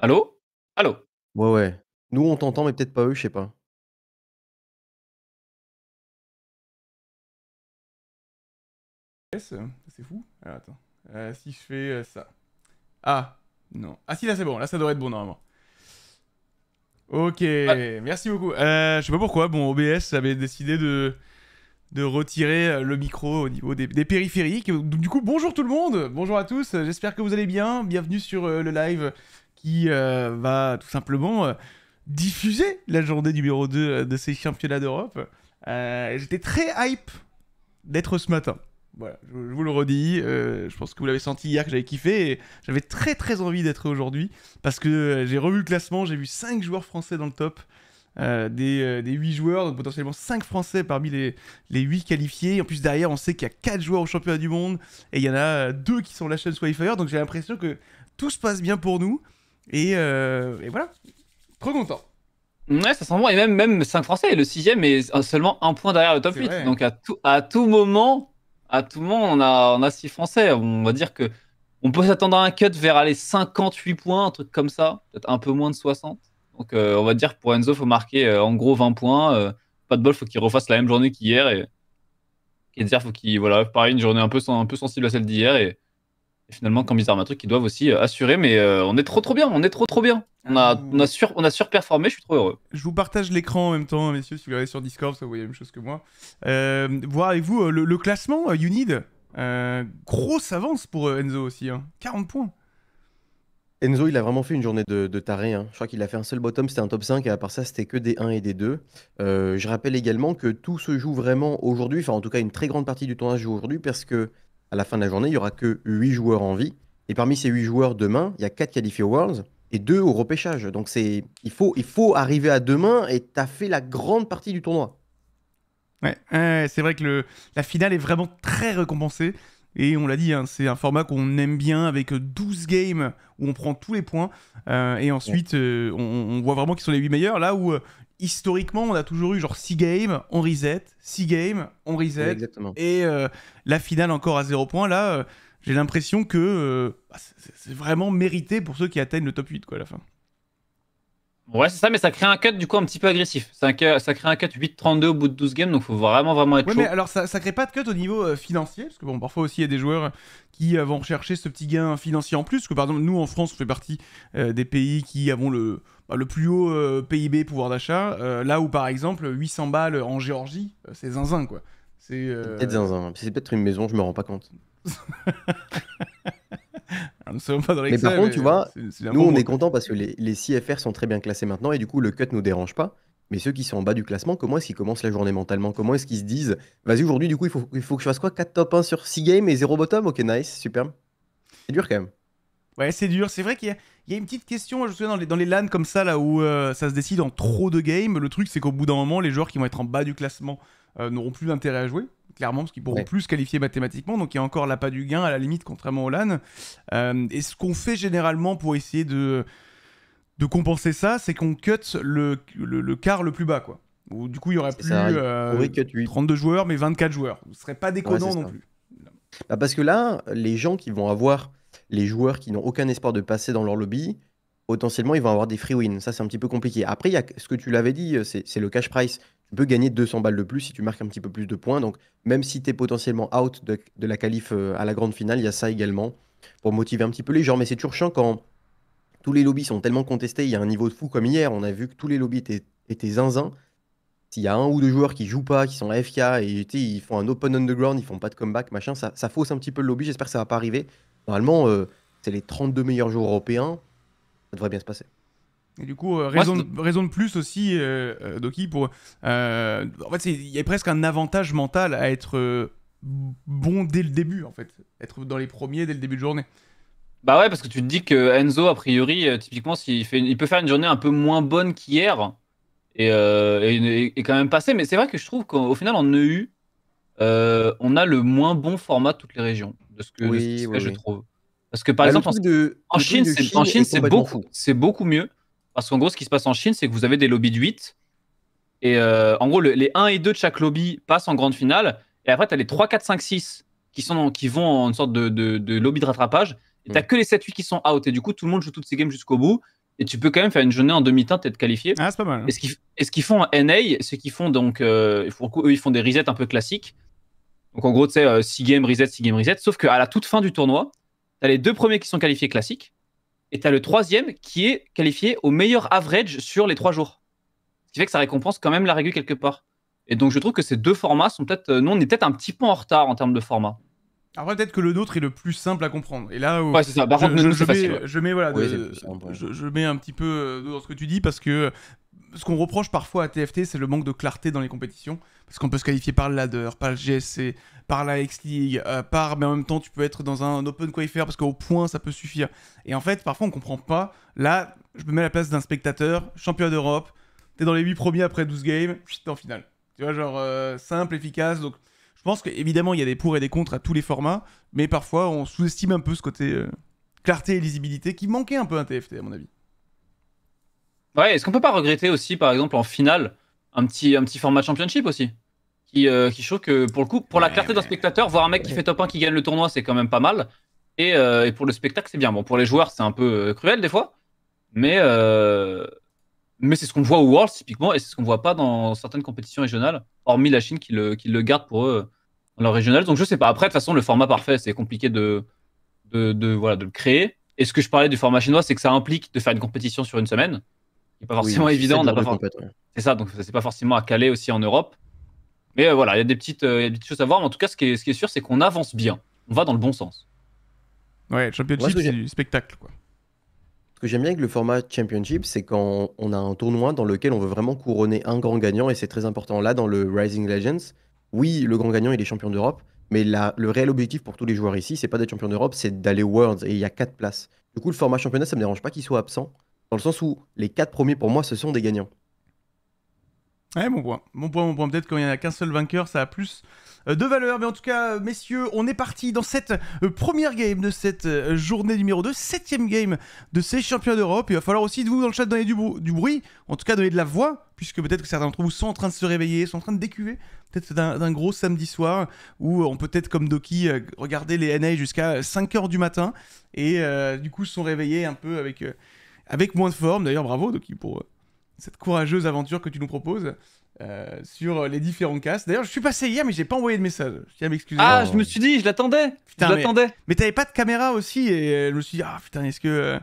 Allô? Allô? Ouais. Nous, on t'entend, mais peut-être pas eux, je sais pas. C'est fou. Alors, attends. Si je fais ça. Ah, non. Ah si, là c'est bon. Là, ça devrait être bon, normalement. Ok, ouais. Merci beaucoup. Je sais pas pourquoi, bon, OBS avait décidé de retirer le micro au niveau des périphériques. Du coup, bonjour tout le monde, bonjour à tous, j'espère que vous allez bien. Bienvenue sur le live qui va tout simplement diffuser la journée numéro 2 de ces championnats d'Europe. J'étais très hype d'être ce matin. Voilà, je vous le redis, je pense que vous l'avez senti hier que j'avais kiffé et j'avais très envie d'être aujourd'hui parce que j'ai revu le classement, j'ai vu 5 joueurs français dans le top des 8 joueurs, donc potentiellement 5 français parmi les 8 qualifiés. En plus derrière on sait qu'il y a 4 joueurs au championnat du monde et il y en a 2 qui sont la chaîne Swifire, donc j'ai l'impression que tout se passe bien pour nous et voilà, trop content. Ouais, ça sent bon, et même 5 français, et le 6ème est seulement un point derrière le top 8, vrai. Donc à tout moment, on a 6 Français. On va dire que on peut s'attendre à un cut vers les 58 points, un truc comme ça, peut-être un peu moins de 60. Donc on va dire pour Enzo, faut marquer en gros 20 points. Pas de bol, faut qu'il refasse la même journée qu'hier et Ketzer, faut qu'il pareil une journée un peu sensible à celle d'hier et finalement Cambizz Armatruc qui doivent aussi assurer. Mais on est trop bien, on a surperformé, je suis trop heureux. Je vous partage l'écran en même temps, messieurs, si vous regardez sur Discord, ça vous voyez la même chose que moi. Voir avec vous le classement, Unid, grosse avance pour Enzo aussi, hein. 40 points. Enzo, il a vraiment fait une journée de taré, hein. Je crois qu'il a fait un seul bottom, c'était un top 5, et à part ça, c'était que des 1 et des 2. Je rappelle également que tout se joue vraiment aujourd'hui, enfin en tout cas une très grande partie du tournoi se joue aujourd'hui, parce que à la fin de la journée, il n'y aura que 8 joueurs en vie, et parmi ces 8 joueurs demain, il y a 4 qualifiés aux Worlds, et 2 au repêchage. Donc il faut arriver à demain et t'as fait la grande partie du tournoi. Ouais, c'est vrai que la finale est vraiment très récompensée. Et on l'a dit, hein, c'est un format qu'on aime bien avec 12 games où on prend tous les points. Et ensuite, ouais. On voit vraiment qui sont les 8 meilleurs. Là où historiquement, on a toujours eu genre 6 games, on reset, 6 games, on reset. Ouais, et la finale encore à 0 points. Là... j'ai l'impression que c'est vraiment mérité pour ceux qui atteignent le top 8 quoi, à la fin. Ouais, c'est ça, mais ça crée un cut du coup un petit peu agressif. Ça crée un cut 8-32 au bout de 12 games, donc faut vraiment être chaud. Ouais, mais alors ça crée pas de cut au niveau financier, parce que bon, parfois aussi il y a des joueurs qui vont rechercher ce petit gain financier en plus, parce que par exemple nous en France on fait partie des pays qui avons le plus haut PIB pouvoir d'achat, là où par exemple 800 balles en Géorgie, c'est zinzin quoi. C'est peut-être zinzin, c'est peut-être une maison, je me rends pas compte. Alors, pas dans mais par contre, tu vois, nous on est content parce que les CFR sont très bien classés maintenant et du coup le cut nous dérange pas. Mais ceux qui sont en bas du classement, comment est-ce qu'ils commencent la journée mentalement? Comment est-ce qu'ils se disent vas-y aujourd'hui, du coup il faut que je fasse quoi? 4 top 1 sur 6 games et 0 bottom? Ok, nice, superbe. C'est dur quand même. Ouais, c'est dur. C'est vrai qu'il y a une petite question, je me souviens, dans les LAN comme ça, là où ça se décide en trop de games. Le truc, c'est qu'au bout d'un moment, les joueurs qui vont être en bas du classement n'auront plus d'intérêt à jouer. Clairement, parce qu'ils pourront plus se qualifier mathématiquement. Donc, il y a encore l'appât du gain, à la limite, contrairement au LAN. Et ce qu'on fait généralement pour essayer de compenser ça, c'est qu'on cut le quart le plus bas, quoi. Où, du coup, il n'y aurait plus ça, oui. 32 joueurs, mais 24 joueurs. Ce ne serait pas déconnant non plus. Bah parce que là, les gens qui vont avoir... Les joueurs qui n'ont aucun espoir de passer dans leur lobby, potentiellement, ils vont avoir des free wins. Ça, c'est un petit peu compliqué. Après, il y a ce que tu l'avais dit, c'est le cash price. Tu peux gagner 200 balles de plus si tu marques un petit peu plus de points. Donc, même si tu es potentiellement out de la qualif à la grande finale, il y a ça également pour motiver un petit peu les gens. Mais c'est toujours chiant quand tous les lobbies sont tellement contestés. Il y a un niveau de fou comme hier. On a vu que tous les lobbies étaient zinzin. S'il y a un ou deux joueurs qui jouent pas, qui sont AFK et ils font un open underground, ils font pas de comeback, machin, ça fausse un petit peu le lobby. J'espère que ça va pas arriver. Normalement, c'est les 32 meilleurs joueurs européens. Ça devrait bien se passer. Et du coup, raison de plus aussi, Doki, pour... en fait, il y a presque un avantage mental à être bon dès le début, en fait. Être dans les premiers dès le début de journée. Bah ouais, parce que tu te dis que Enzo, a priori, typiquement, il peut faire une journée un peu moins bonne qu'hier et quand même passer. Mais c'est vrai que je trouve qu'au final, on a le moins bon format de toutes les régions. De ce que je trouve. Parce que par exemple, en Chine, c'est beaucoup mieux. Parce qu'en gros, ce qui se passe en Chine, c'est que vous avez des lobbies de 8. Et en gros, les 1 et 2 de chaque lobby passent en grande finale. Et après, tu as les 3, 4, 5, 6 qui vont en une sorte de lobby de rattrapage. Et tu n'as que les 7, 8 qui sont out. Et du coup, tout le monde joue toutes ces games jusqu'au bout. et tu peux quand même faire une journée en demi-teinte et être qualifié. Ah, c'est pas mal. Et ce qu'ils font en NA, c'est qu'ils font donc, eux, ils font des resets un peu classiques. Donc en gros, tu sais, 6 games, reset, 6 games, reset. Sauf qu'à la toute fin du tournoi, t'as les deux premiers qui sont qualifiés classiques et t'as le troisième qui est qualifié au meilleur average sur les 3 jours. Ce qui fait que ça récompense quand même la régule quelque part. Et donc je trouve que ces deux formats sont peut-être... nous, on est peut-être un petit peu en retard en termes de format. Après, peut-être que le nôtre est le plus simple à comprendre. Et là, ouais, c'est ça. Par contre, nous, c'est facile. Je mets un petit peu dans ce que tu dis parce que ce qu'on reproche parfois à TFT, c'est le manque de clarté dans les compétitions. Parce qu'on peut se qualifier par le ladder, par le GSC, par la X-League, mais en même temps, tu peux être dans un open qualifier parce qu'au point, ça peut suffire. Et en fait, parfois, on comprend pas. Là, je me mets à la place d'un spectateur, champion d'Europe, t'es dans les 8 premiers après 12 games, t'es en finale. Tu vois, genre simple, efficace, donc... Je pense qu'évidemment, il y a des pour et des contre à tous les formats, mais parfois, on sous-estime un peu ce côté clarté et lisibilité qui manquait un peu à un TFT, à mon avis. Ouais, est-ce qu'on peut pas regretter aussi, par exemple, en finale, un petit format championship aussi qui show que, pour le coup, pour la clarté d'un spectateur, voir un mec qui fait top 1 qui gagne le tournoi, c'est quand même pas mal. Et pour le spectacle, c'est bien. Bon, pour les joueurs, c'est un peu cruel, des fois, mais c'est ce qu'on voit au Worlds typiquement, et c'est ce qu'on voit pas dans certaines compétitions régionales, hormis la Chine qui le garde pour eux dans leur régional. Donc je sais pas. Après, de toute façon, le format parfait, c'est compliqué de le créer. Et ce que je parlais du format chinois, c'est que ça implique de faire une compétition sur une semaine. C'est pas forcément évident. C'est ça, donc c'est pas forcément à caler aussi en Europe. Mais voilà, il y a des petites choses à voir. Mais en tout cas, ce qui est sûr, c'est qu'on avance bien. On va dans le bon sens. Ouais, le championship, c'est du spectacle, quoi. Ce que j'aime bien avec le format Championship, c'est quand on a un tournoi dans lequel on veut vraiment couronner un grand gagnant, et c'est très important. Là, dans le Rising Legends, oui, le grand gagnant, il est champion d'Europe, mais le réel objectif pour tous les joueurs ici, c'est pas d'être champion d'Europe, c'est d'aller Worlds, et il y a 4 places. Du coup, le format championnat, ça me dérange pas qu'il soit absent, dans le sens où les 4 premiers, pour moi, ce sont des gagnants. Ouais, bon point. Peut-être quand il n'y en a qu'un seul vainqueur, ça a plus de valeur. Mais en tout cas, messieurs, on est parti dans cette première game de cette journée numéro 2, 7ème game de ces champions d'Europe. Il va falloir aussi, de vous, dans le chat, donner du bruit, en tout cas donner de la voix, puisque peut-être que certains d'entre vous sont en train de se réveiller, sont en train de décuver, peut-être d'un gros samedi soir, où on peut être comme Doki, regarder les NA jusqu'à 5 h du matin, et du coup, se sont réveillés un peu avec moins de forme. D'ailleurs, bravo Doki pour... cette courageuse aventure que tu nous proposes sur les différents castes. D'ailleurs, je suis passé hier, mais j'ai pas envoyé de message. Je tiens à m'excuser. Ah, je me suis dit, je l'attendais. Putain, mais t'avais pas de caméra aussi, et je me suis dit, ah putain, est-ce que...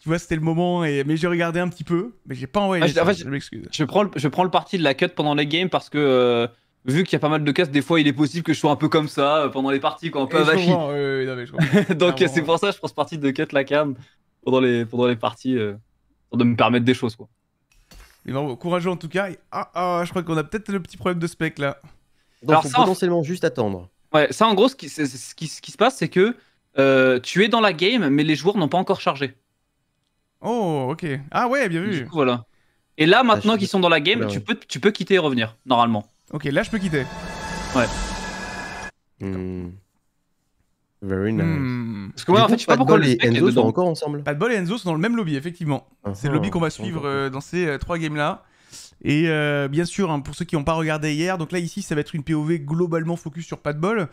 tu vois, c'était le moment, mais j'ai regardé un petit peu, mais j'ai pas envoyé de message. En fait, je m'excuse. Je prends le parti de la cut pendant les games parce que... vu qu'il y a pas mal de castes, des fois, il est possible que je sois un peu comme ça pendant les parties, quoi, un peu avachi. Donc c'est pour ça que je prends ce parti de cut la cam pendant les parties, pour de me permettre des choses, quoi. Mais bravo, courageux en tout cas. Ah, je crois qu'on a peut-être le petit problème de spec là. Donc, alors, faut potentiellement juste attendre. Ouais, ça en gros, ce qui se passe, c'est que tu es dans la game, mais les joueurs n'ont pas encore chargé. Oh, ok. Ah ouais, bien vu. Du coup, voilà. Et là, maintenant qu'ils sont dans la game, tu peux quitter et revenir, normalement. Ok, là, je peux quitter. Ouais. Very nice. Parce que ouais, en fait, je sais pas pourquoi les Enzo sont encore ensemble. Pas de Bol et Enzo sont dans le même lobby, effectivement. C'est le lobby qu'on va suivre dans ces 3 games là. Et bien sûr, hein, pour ceux qui n'ont pas regardé hier, donc là ici ça va être une POV globalement focus sur Pas de Bol,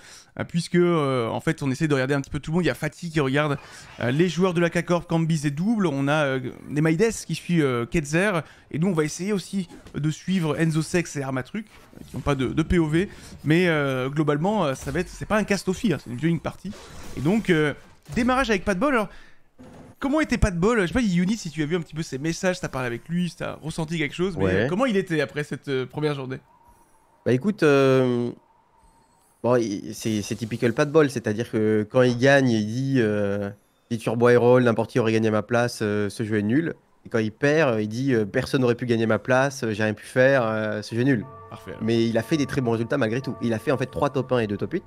puisque en fait on essaie de regarder un petit peu tout le monde. Il y a Fatih qui regarde les joueurs de la K-Corp, Cambizz et Double. On a Nemaides qui suit Ketzer. Et nous on va essayer aussi de suivre Enzo Sex et Armatruc, qui n'ont pas de POV. Mais globalement, ça va être... c'est pas un cast offi, hein, c'est une viewing party. Et donc, démarrage avec Pas de Bol. Alors, comment était Pas de Bol? Je sais pas, Yuni, si tu as vu un petit peu ses messages, t'as parlé avec lui, t'as ressenti quelque chose, mais comment il était après cette première journée? Bah écoute, bon, c'est typical Pas de Bol, c'est-à-dire que quand il gagne, il dit turbo et roll, n'importe qui aurait gagné ma place, ce jeu est nul. Et quand il perd, il dit personne n'aurait pu gagner ma place, j'ai rien pu faire, ce jeu est nul. Parfait, alors. Mais il a fait des très bons résultats malgré tout. Il a fait en fait 3 top 1 et 2 top 8,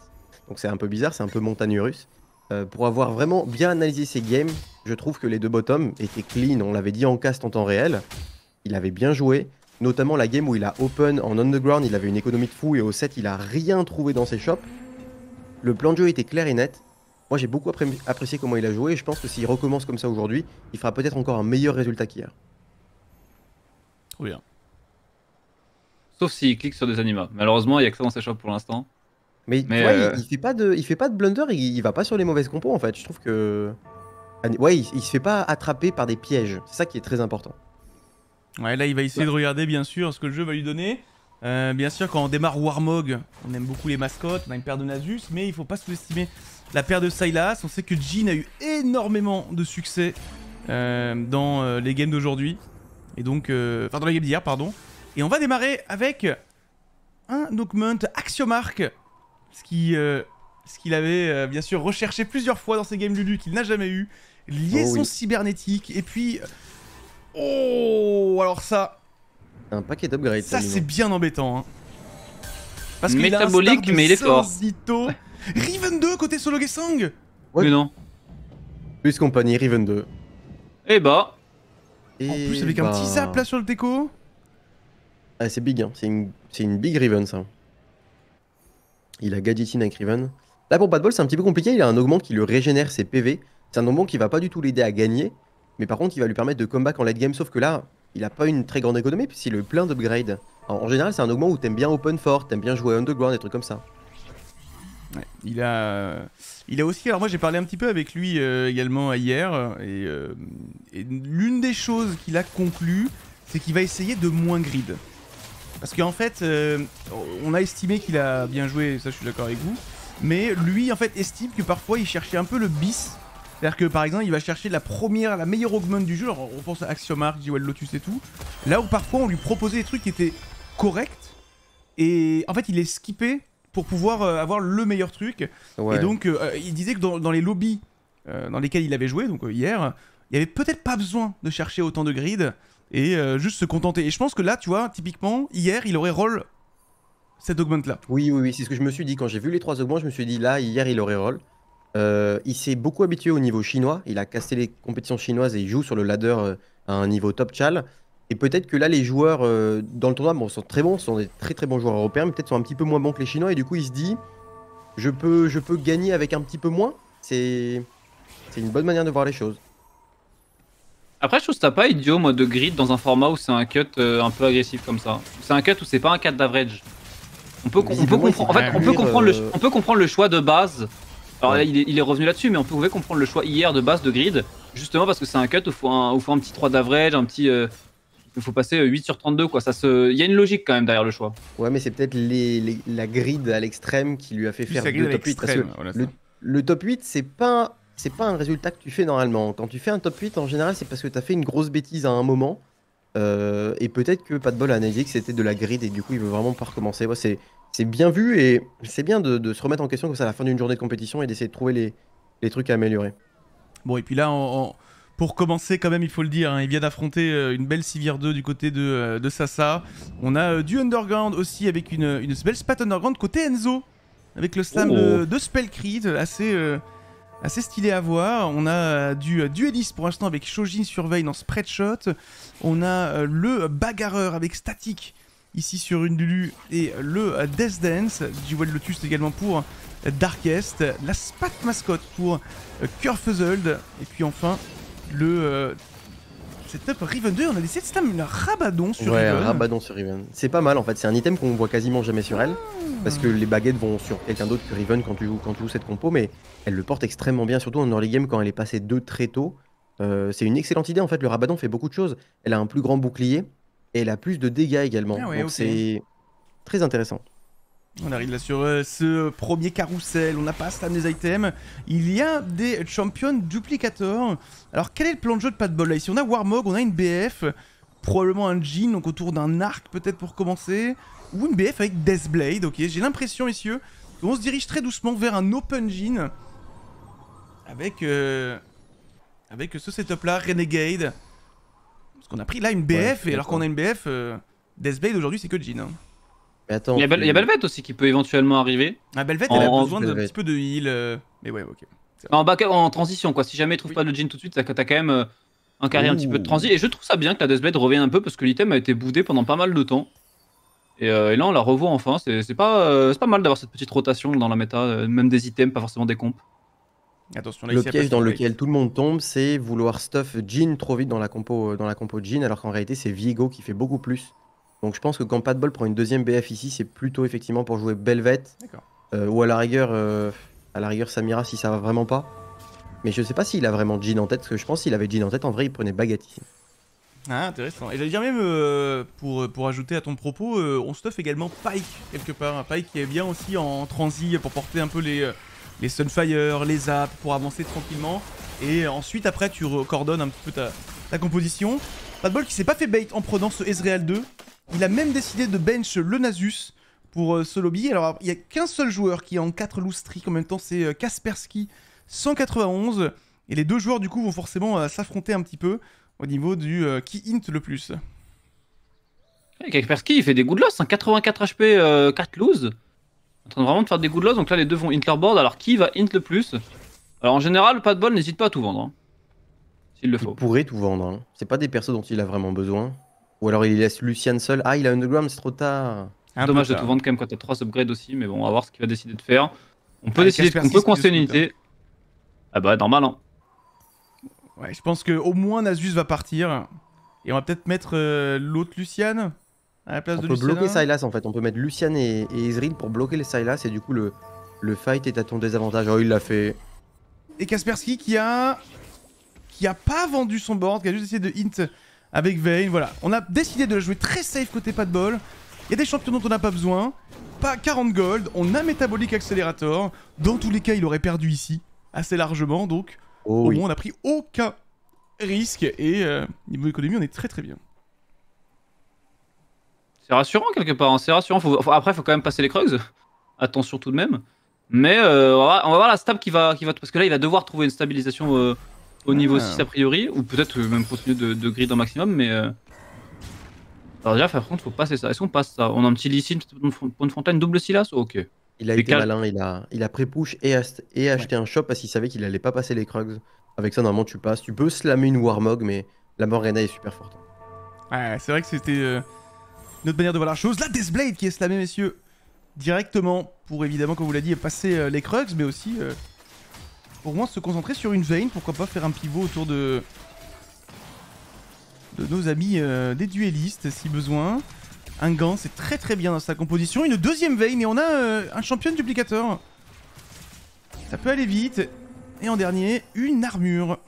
donc c'est un peu bizarre, c'est un peu montagne russe. Pour avoir vraiment bien analysé ses games, je trouve que les deux bottoms étaient clean, on l'avait dit en cast en temps réel. Il avait bien joué, notamment la game où il a open en underground, il avait une économie de fou et au set il a rien trouvé dans ses shops. Le plan de jeu était clair et net. Moi j'ai beaucoup apprécié comment il a joué et je pense que s'il recommence comme ça aujourd'hui, il fera peut-être encore un meilleur résultat qu'hier. Trop bien. Sauf s'il clique sur des animas. Malheureusement il n'y a que ça dans ses shops pour l'instant. Mais tu vois, il fait pas de blunder, il va pas sur les mauvaises compos en fait, je trouve que... Ouais, il se fait pas attraper par des pièges. C'est ça qui est très important. Ouais, là il va essayer de regarder bien sûr ce que le jeu va lui donner. Bien sûr, quand on démarre Warmog, on aime beaucoup les mascottes, on a une paire de Nasus, mais il faut pas sous-estimer la paire de Sylas. On sait que Jhin a eu énormément de succès dans les games d'aujourd'hui. Et donc, enfin dans les games d'hier, pardon. Et on va démarrer avec un augment Axiomark, ce qu'il avait bien sûr recherché plusieurs fois dans ses games Lulu qu'il n'a jamais eu. Liaison cybernétique, et puis... Oh, alors ça... Un paquet d'upgrades. Ça c'est bien embêtant. Hein. Parce que métabolique, il a un mais il est fort. Riven 2 côté Sologesang. Ouais. Mais non. Plus compagnie, Riven 2. Et bah. En plus avec un petit zap là sur le déco. Ah, c'est big, hein. c'est une big Riven ça. Il a gadgetine avec Riven. Là pour Pas de Bol c'est un petit peu compliqué, il a un augment qui lui régénère ses PV. C'est un augment qui va pas du tout l'aider à gagner, mais par contre il va lui permettre de comeback en late game, sauf que là... Il a pas une très grande économie puisqu'il a eu plein d'upgrades. En général, c'est un augment où t'aimes bien open fort, t'aimes bien jouer underground, des trucs comme ça. Ouais, il a aussi... Alors moi j'ai parlé un petit peu avec lui également hier. Et l'une des choses qu'il a conclu, c'est qu'il va essayer de moins grid. Parce qu'en fait, on a estimé qu'il a bien joué, ça je suis d'accord avec vous. Mais lui en fait estime que parfois il cherchait un peu le bis. C'est-à-dire que par exemple, il va chercher la meilleure augment du jeu. Alors, on pense à Axiomark, Jewel Lotus et tout. Là où parfois on lui proposait des trucs qui étaient corrects. Et en fait, il les skippait pour pouvoir avoir le meilleur truc. Ouais. Et donc, il disait que dans les lobbies dans lesquels il avait joué, donc hier, il n'y avait peut-être pas besoin de chercher autant de grid et juste se contenter. Et je pense que là, tu vois, typiquement, hier, il aurait roll cette augment-là. Oui, oui, oui, c'est ce que je me suis dit. Quand j'ai vu les trois augments, je me suis dit là, hier, il aurait roll. Il s'est beaucoup habitué au niveau chinois, il a cassé les compétitions chinoises et il joue sur le ladder à un niveau top chal. Et peut-être que là les joueurs dans le tournoi sont très bons, sont des très très bons joueurs européens, mais peut-être sont un petit peu moins bons que les chinois et du coup il se dit je peux gagner avec un petit peu moins, c'est une bonne manière de voir les choses. Après je trouve que t'as pas idiot moi de grid dans un format où c'est un cut un peu agressif comme ça, c'est un cut où c'est pas un cut d'average. On peut comprendre le choix de base. Alors là, il est revenu là-dessus, mais on pouvait comprendre le choix hier de base de grid, justement parce que c'est un cut où il faut un petit 3 d'average, un petit... il faut passer 8 sur 32, quoi. Il y a une logique quand même derrière le choix. Ouais, mais c'est peut-être la grid à l'extrême qui lui a fait faire le top 8. Parce que voilà, le top 8, c'est pas un résultat que tu fais normalement. Quand tu fais un top 8, en général, c'est parce que tu as fait une grosse bêtise à un moment, et peut-être que Pas de Bol a analysé que c'était de la grid, et du coup, il veut vraiment pas recommencer. Ouais, c'est bien vu et c'est bien de se remettre en question comme ça à la fin d'une journée de compétition et d'essayer de trouver les trucs à améliorer. Bon et puis là, pour commencer quand même il faut le dire, hein, il vient d'affronter une belle civière 2 du côté de Sasa. On a du underground aussi avec une belle spat underground côté Enzo. Avec le slam de Spellcreed, assez stylé à voir. On a du Hélice pour l'instant avec Shojin Surveille en Spreadshot. On a le Bagarreur avec Static. Ici sur une Lulu et le Death Dance, Jewel Lotus également pour Darkest, la Spat Mascotte pour Curfuzzled, et puis enfin le setup Riven 2. On a décidé de slam un Rabadon sur Riven. Ouais, un Rabadon sur Riven. C'est pas mal en fait, c'est un item qu'on voit quasiment jamais sur elle, parce que les baguettes vont sur quelqu'un d'autre que Riven quand tu joues cette compo, mais elle le porte extrêmement bien, surtout en early game quand elle est passée 2 très tôt. C'est une excellente idée en fait, le Rabadon fait beaucoup de choses. Elle a un plus grand bouclier. Et elle a plus de dégâts également, donc c'est très intéressant. On arrive là sur ce premier carrousel, on n'a pas slam des items. Il y a des champions duplicateurs. Alors quel est le plan de jeu de Pas de Bol là? Ici on a Warmog, on a une BF, probablement un Jhin, donc autour d'un arc peut-être pour commencer. Ou une BF avec Deathblade, ok. J'ai l'impression messieurs, qu'on se dirige très doucement vers un open Jhin. Avec ce setup là, Renegade. Parce qu'on a pris là une BF, et alors qu'on a une BF, Deathblade aujourd'hui c'est que Jhin. Hein. Il y a Belvette aussi qui peut éventuellement arriver. Ah, Belvette elle a besoin d'un petit peu de heal, mais ouais, ok. En transition quoi, si jamais il trouve pas le Jhin tout de suite, t'as quand même un carré un petit peu de transit. Et je trouve ça bien que la Deathblade revienne un peu parce que l'item a été boudé pendant pas mal de temps. Et là on la revoit enfin, c'est pas mal d'avoir cette petite rotation dans la méta, même des items, pas forcément des comps. Attention, là, le piège dans lequel tout le monde tombe, c'est vouloir stuff Jhin trop vite dans la compo Jhin, alors qu'en réalité c'est Viego qui fait beaucoup plus. Donc je pense que quand Pas de Bol prend une deuxième BF ici, c'est plutôt effectivement pour jouer Belvette, ou à la rigueur Samira si ça va vraiment pas. Mais je sais pas s'il a vraiment Jhin en tête, parce que je pense qu'il avait Jhin en tête, en vrai il prenait Bagatine. Ah, intéressant. Et j'allais dire même, pour ajouter à ton propos, on stuff également Pike, quelque part. Pike qui est bien aussi en transi pour porter un peu les Sunfire, les Zaps, pour avancer tranquillement. Et ensuite, après, tu coordonnes un petit peu ta composition. Pas de bol qui s'est pas fait bait en prenant ce Ezreal 2. Il a même décidé de bench le Nasus pour ce lobby. Alors, il n'y a qu'un seul joueur qui est en 4 loose streak en même temps, c'est Kaspersky191. Et les deux joueurs, du coup, vont forcément s'affronter un petit peu au niveau du qui hint le plus. Kaspersky, il fait des good loss, hein, 84 HP, 4 lose. En train vraiment de faire des good loss, donc là les deux vont hint leur board. Alors qui va hint le plus? Alors en général, pas de bol, n'hésite pas à tout vendre. Hein, s'il le faut. Il pourrait tout vendre, hein. C'est pas des persos dont il a vraiment besoin. Ou alors il laisse Lucian seul. Ah, il a Underground, c'est trop tard. Dommage de tout vendre quand même quand t'as 3 upgrades aussi, mais bon, on va voir ce qu'il va décider de faire. On peut décider, on peut coincer une unité. Ah bah normal, hein. Ouais, je pense qu'au moins Nasus va partir. Et on va peut-être mettre l'autre Lucian à la place de Lucian. On peut bloquer Sylas en fait. On peut mettre Lucian et Ezreal pour bloquer les Sylas. Et du coup, le fight est à ton désavantage. Oh, il l'a fait. Et Kaspersky qui a pas vendu son board, qui a juste essayé de hint avec Vayne. Voilà. On a décidé de la jouer très safe côté pas de bol. Il y a des champions dont on n'a pas besoin. Pas 40 gold. On a Metabolic Accelerator. Dans tous les cas, il aurait perdu ici. Assez largement donc. Oh oui. Au moins, on n'a pris aucun risque et niveau économie, on est très bien. C'est rassurant quelque part, hein, c'est rassurant. Après, faut quand même passer les Krugs. Attention tout de même. Mais on va voir la stab qui va... Parce que là, il va devoir trouver une stabilisation au niveau 6 a priori. Ou peut-être même continuer de grid un maximum, mais... Alors déjà, par contre, faut passer ça. Est-ce qu'on passe ça? On a un petit Lee Sin, une fontaine, double Sylas. Ok. Il a été malin, il a pré-push et acheté un shop parce qu'il savait qu'il allait pas passer les Krugs. Avec ça, normalement, tu passes. Tu peux slammer une Warmog, mais la Morgana est super forte. Ouais, c'est vrai que c'était notre manière de voir la chose. La Deathblade qui est slammée, messieurs, directement pour, évidemment, comme vous l'avez dit, passer les Krugs, mais aussi, pour moi, se concentrer sur une Vayne. Pourquoi pas faire un pivot autour de nos amis des duellistes, si besoin. Un Gant, c'est très bien dans sa composition. Une deuxième Vayne et on a un champion duplicateur. Ça peut aller vite. Et en dernier, une armure.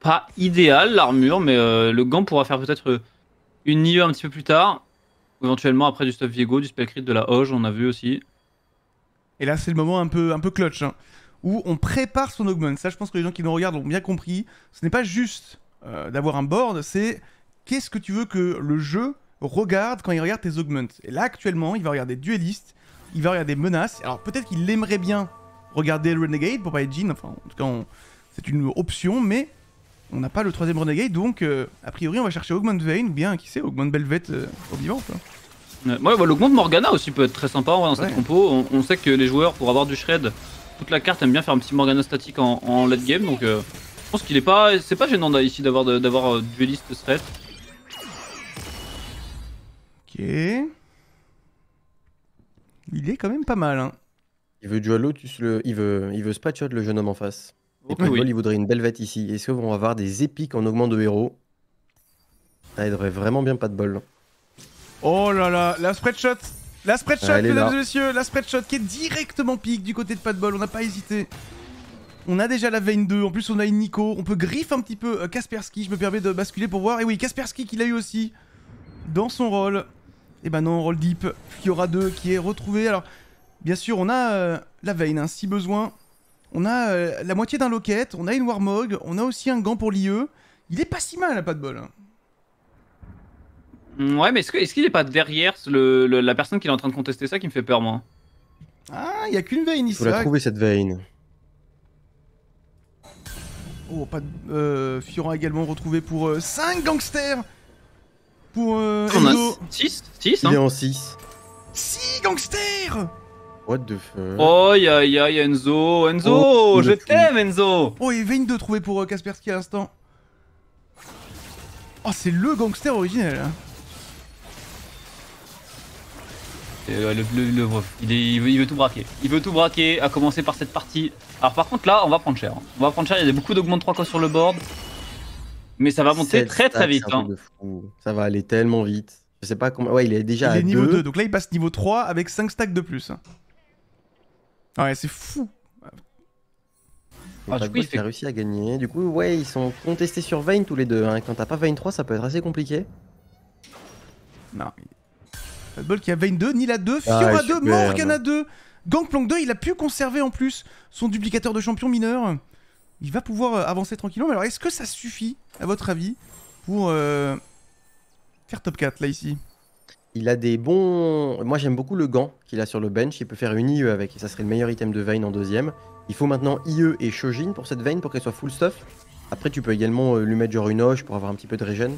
Pas idéal l'armure, mais le Gant pourra faire peut-être une IE un petit peu plus tard. Éventuellement après du stuff Viego, du Spellcrit, de la Hoge, on a vu aussi. Et là c'est le moment un peu clutch, hein, où on prépare son augment. Ça je pense que les gens qui nous regardent l'ont bien compris. Ce n'est pas juste d'avoir un board, c'est... Qu'est-ce que tu veux que le jeu regarde quand il regarde tes augments? Et là, actuellement, il va regarder Duelist, il va regarder Menace. Alors, peut-être qu'il aimerait bien regarder Renegade pour parler de Jhin. Enfin, en tout cas, c'est une option, mais on n'a pas le troisième Renegade. Donc, a priori, on va chercher Augment Vayne ou bien, qui sait, Augment Belvet Obivante. Ouais, bah, l'Augment Morgana aussi peut être très sympa en vrai, dans cette compo. On sait que les joueurs, pour avoir du shred, toute la carte aiment bien faire un petit Morgana statique en late game. Donc, je pense qu'il est pas... C'est pas gênant ici d'avoir Duelist Threat. Okay. Il est quand même pas mal, hein. Il veut dual Lotus, il veut spatchot le jeune homme en face. Et okay, oui. Il voudrait une belle vette ici. Est-ce qu'on va avoir des épiques en augment de héros? Ça aiderait vraiment bien pas de bol. Oh là là, la spreadshot. La spreadshot, mesdames et messieurs. La spreadshot qui est directement pique du côté de pas de bol. On n'a pas hésité. On a déjà la Vayne 2. En plus, on a une Nico. On peut griffe un petit peu Kaspersky. Je me permets de basculer pour voir. Et oui, Kaspersky qui l'a eu aussi dans son rôle. Et bah non, roll deep, Fiora 2 qui est retrouvé. Alors, bien sûr, on a la Vayne, hein, si besoin. On a la moitié d'un Locket, on a une Warmog, on a aussi un Gant pour l'IE. Il est pas si mal, à pas de bol. Ouais, mais est-ce qu'il est pas derrière la personne qui est en train de contester ça qui me fait peur, moi? Ah, il n'y a qu'une Vayne ici. Faut la trouver, cette Vayne. Oh, pas de... Fiora également retrouvé pour 5 gangsters. Pour Enzo. 6, hein. Il est en 6. 6 gangsters. What the fuck. Oh, y'a Enzo. Enzo, oh, je t'aime, Enzo. Oh, et Vayne 2 trouvé pour Kaspersky à l'instant. Oh, c'est le gangster originel. Il veut tout braquer. Il veut tout braquer, à commencer par cette partie. Alors par contre, là, on va prendre cher. On va prendre cher, il y a beaucoup d'augments de 3 coins sur le board. Mais ça va monter très vite, hein. Ça va aller tellement vite. Je sais pas combien... Ouais, il est déjà à niveau 2. Donc là, il passe niveau 3 avec 5 stacks de plus. Ouais, c'est fou. Ah, du coup, il a réussi à gagner. Du coup, ouais, ils sont contestés sur Vayne tous les deux. Hein. Quand t'as pas Vayne 3, ça peut être assez compliqué. Non. Pas de bol qui a Vayne 2, Nil à 2, Fiora 2, Morgana 2, Gangplank 2. Il a pu conserver en plus son duplicateur de champion mineur. Il va pouvoir avancer tranquillement. Mais alors, est-ce que ça suffit, à votre avis, pour faire top 4 là ici? Il a des bons... Moi j'aime beaucoup le gant qu'il a sur le bench, il peut faire une IE avec, ça serait le meilleur item de Vayne en deuxième. Il faut maintenant IE et Shojin pour cette Vayne pour qu'elle soit full stuff. Après tu peux également lui mettre genre une hoche pour avoir un petit peu de régène.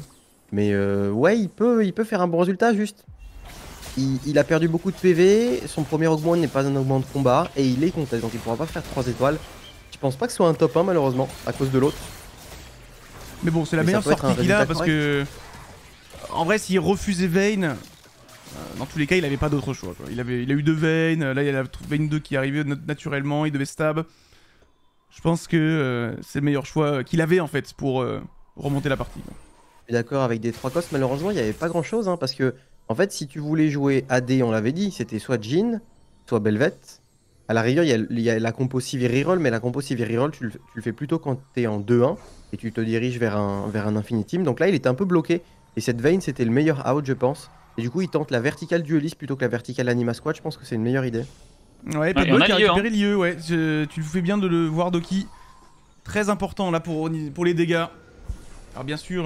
Mais ouais, il peut faire un bon résultat juste. Il a perdu beaucoup de PV, son premier augment n'est pas un augment de combat et il est contest, donc il pourra pas faire 3 étoiles. Je pense pas que ce soit un top 1 malheureusement, à cause de l'autre. Mais bon, c'est la meilleure sortie qu'il a parce que... En vrai, s'il refusait Vayne... dans tous les cas, il n'avait pas d'autre choix. Quoi. Il a eu deux Vayne, là il y a la Vayne 2 qui arrivait naturellement, il devait stab. Je pense que c'est le meilleur choix qu'il avait en fait pour remonter la partie. D'accord, avec des 3 costes, malheureusement il n'y avait pas grand chose. Hein, parce que, en fait, si tu voulais jouer AD, on l'avait dit, c'était soit Jhin, soit Belvet. À la rigueur, il y a la compo civ et reroll, mais la compo civ et reroll, tu le fais plutôt quand tu es en 2-1 et tu te diriges vers un Infinitim. Donc là, il était un peu bloqué. Et cette Vayne, c'était le meilleur out, je pense. Et du coup, il tente la verticale dueliste plutôt que la verticale anima squad. Je pense que c'est une meilleure idée. Ouais, Pas de Bol qui a récupéré l'IE, ouais. Tu le fais bien de le voir, Doki. Très important là pour les dégâts. Alors, bien sûr,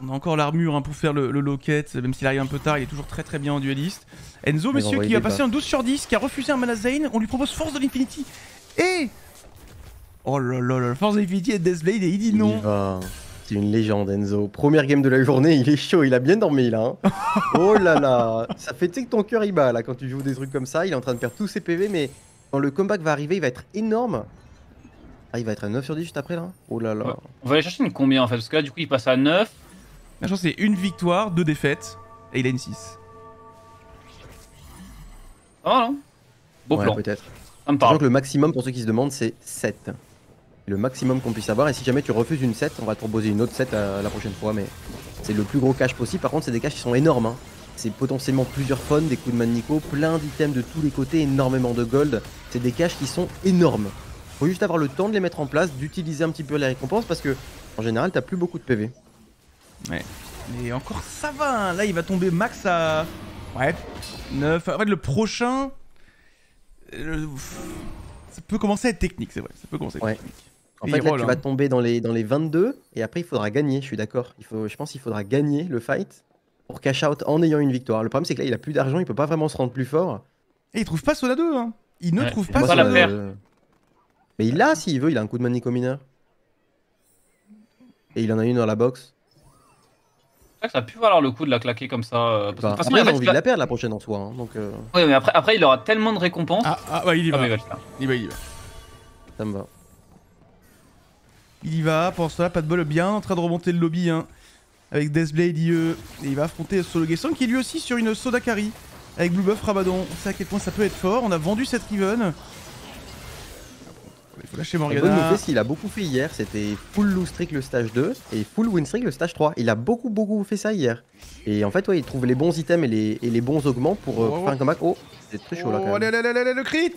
on a encore l'armure hein, pour faire le locket. Même s'il arrive un peu tard, il est toujours très très bien en dueliste. Enzo, monsieur, qui va passer un 12 sur 10, qui a refusé un mana Zane. On lui propose Force de l'Infinity. Et. Oh là là là, Force de l'Infinity et Deathblade, et il dit non. C'est une légende, Enzo. Première game de la journée, il est chaud, il a bien dormi là. Hein. Oh là là, ça fait que ton cœur il bat là quand tu joues des trucs comme ça. Il est en train de perdre tous ses PV, mais quand le comeback va arriver, il va être énorme. Ah, il va être à 9 sur 10 juste après là. Oh là là. Ouais. On va aller chercher une combien en fait, parce que là du coup il passe à 9. La chance c'est une victoire, 2 défaites, et il a une 6. Oh non. Beau plan. Peut-être. Que le maximum pour ceux qui se demandent c'est 7. Le maximum qu'on puisse avoir, et si jamais tu refuses une 7, on va te proposer une autre 7 la prochaine fois, mais c'est le plus gros cash possible. Par contre, c'est des caches qui sont énormes, hein. C'est potentiellement plusieurs fun, des coups de manico, plein d'items de tous les côtés, énormément de gold, c'est des caches qui sont énormes. Faut juste avoir le temps de les mettre en place, d'utiliser un petit peu les récompenses, parce que en général, t'as plus beaucoup de PV. Ouais, mais encore ça va, hein. Là il va tomber max à... Ouais, 9, en fait le prochain... Ça peut commencer à être technique, c'est vrai, ça peut commencer à être technique. En fait, là, tu vas tomber dans les 22 et après, il faudra gagner. Je suis d'accord. Je pense qu'il faudra gagner le fight pour cash out en ayant une victoire. Le problème, c'est que là, il a plus d'argent, il peut pas vraiment se rendre plus fort. Et il trouve pas Soda 2. Hein. Il ne trouve pas Soda 2. Mais il l'a s'il veut, il a un coup de manico mineur. Et il en a une dans la box. C'est vrai que ça a pu valoir le coup de la claquer comme ça. Parce que de toute façon, il a envie de la perdre la prochaine en soi. Hein, donc, Oui, mais après, il aura tellement de récompenses. Il y va. Il y va. Ça me va. Il y va, pour cela, Pas de Bol bien en train de remonter le lobby hein, avec Deathblade, IE, et il va affronter Sologesang qui est lui aussi sur une Sodakari avec Blue Buff Rabadon. On sait à quel point ça peut être fort, on a vendu cette Riven. Il faut lâcher Morgana. Il a beaucoup fait hier, c'était full loose streak le stage 2 et full win streak le stage 3. Il a beaucoup fait ça hier. Et en fait, ouais, il trouve les bons items et les bons augments pour faire un comeback. Oh, c'est très chaud là quand même. Allez, le crit.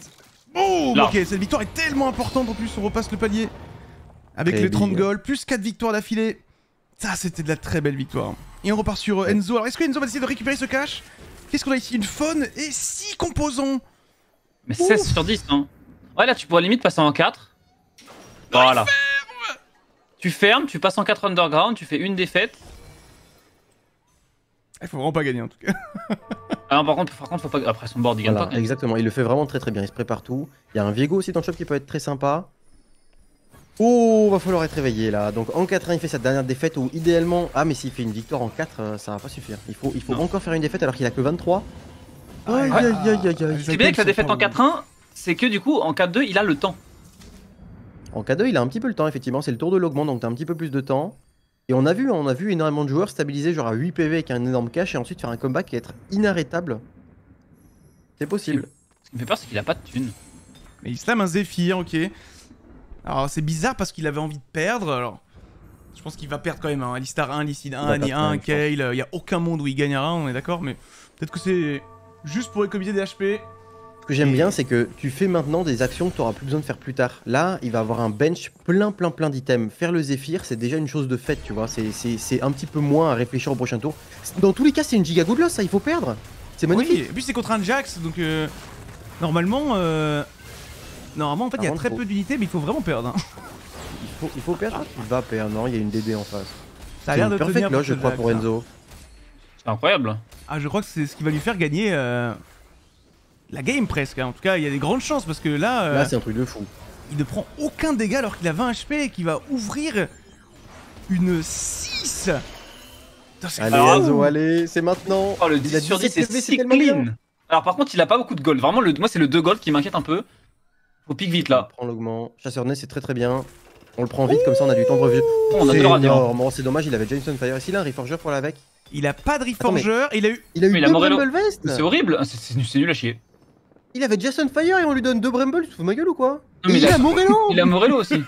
Boum. Ok, cette victoire est tellement importante en plus, on repasse le palier. Avec les 30 goals, plus 4 victoires d'affilée. Ça, c'était de la très belle victoire. Et on repart sur Enzo. Alors, est-ce que Enzo va essayer de récupérer ce cash? Qu'est-ce qu'on a ici? Une faune et 6 composants. Mais 16 sur 10, hein. Ouais, là, tu pourrais limite passer en 4. Voilà. Tu fermes, tu passes en 4 underground, tu fais une défaite. Il faut vraiment pas gagner, en tout cas. Ah non, par contre, faut pas... Après, son board, il gagne pas. Exactement, il le fait vraiment très très bien. Il se prépare tout. Il y a un Viego aussi dans le shop qui peut être très sympa. Oh, va falloir être réveillé là. Donc en 4-1, il fait sa dernière défaite où idéalement... Ah mais s'il fait une victoire en 4, ça va pas suffire. Il faut encore faire une défaite alors qu'il a que 23. C'est bien que sa défaite en 4-1, c'est que du coup en 4-2, il a le temps. En 4-2, il a un petit peu le temps, effectivement. C'est le tour de l'augment, donc t'as un petit peu plus de temps. Et on a vu énormément de joueurs stabiliser genre à 8 PV avec un énorme cash et ensuite faire un comeback et être inarrêtable. C'est possible. Ce qui me fait peur, c'est qu'il a pas de thune. Mais il slame un Zephyr, ok. Alors c'est bizarre parce qu'il avait envie de perdre, alors je pense qu'il va perdre quand même, hein. Alistar 1, Licid 1, Annie 1, Kayle, il n'y a aucun monde où il gagnera, on est d'accord, mais peut-être que c'est juste pour économiser des HP. Ce que j'aime bien, c'est que tu fais maintenant des actions que tu n'auras plus besoin de faire plus tard. Là, il va avoir un bench plein d'items. Faire le Zephyr, c'est déjà une chose de faite, tu vois. C'est un petit peu moins à réfléchir au prochain tour. Dans tous les cas, c'est une giga good loss, ça, il faut perdre. C'est magnifique. Oui, et puis c'est contre un Jax, donc normalement... Normalement, en fait, il y a très peu d'unités, mais il faut vraiment perdre. Hein. Il faut perdre, il va perdre. Non, il y a une DD en face. Ça a l'air de parfait, là, je crois, pour Enzo. C'est incroyable. Ah, je crois que c'est ce qui va lui faire gagner la game presque. Hein. En tout cas, il y a des grandes chances parce que là. Là, c'est un truc de fou. Il ne prend aucun dégât alors qu'il a 20 HP et qu'il va ouvrir une 6. Putain, allez, Enzo, allez, c'est maintenant. Oh, le 10 sur 10, c'est clean. Bien. Alors, par contre, il a pas beaucoup de gold. Vraiment, moi, c'est le 2 gold qui m'inquiète un peu. Au pic vite là. On prend l'augment. Chasseur nez, c'est très bien. On le prend vite, comme ça on a du temps pour vieux. On a énorme. C'est dommage, il avait Jameson Fire. Est-ce qu'il a un Reforger pour l'avec? Il a pas de Reforger, il a eu. Il a eu deux Bramble Vest. C'est horrible, c'est nul à chier. Il avait Jason Fire et on lui donne deux Bramble, tu fous ma gueule ou quoi? Non, mais il a Morello. Il a Morello aussi.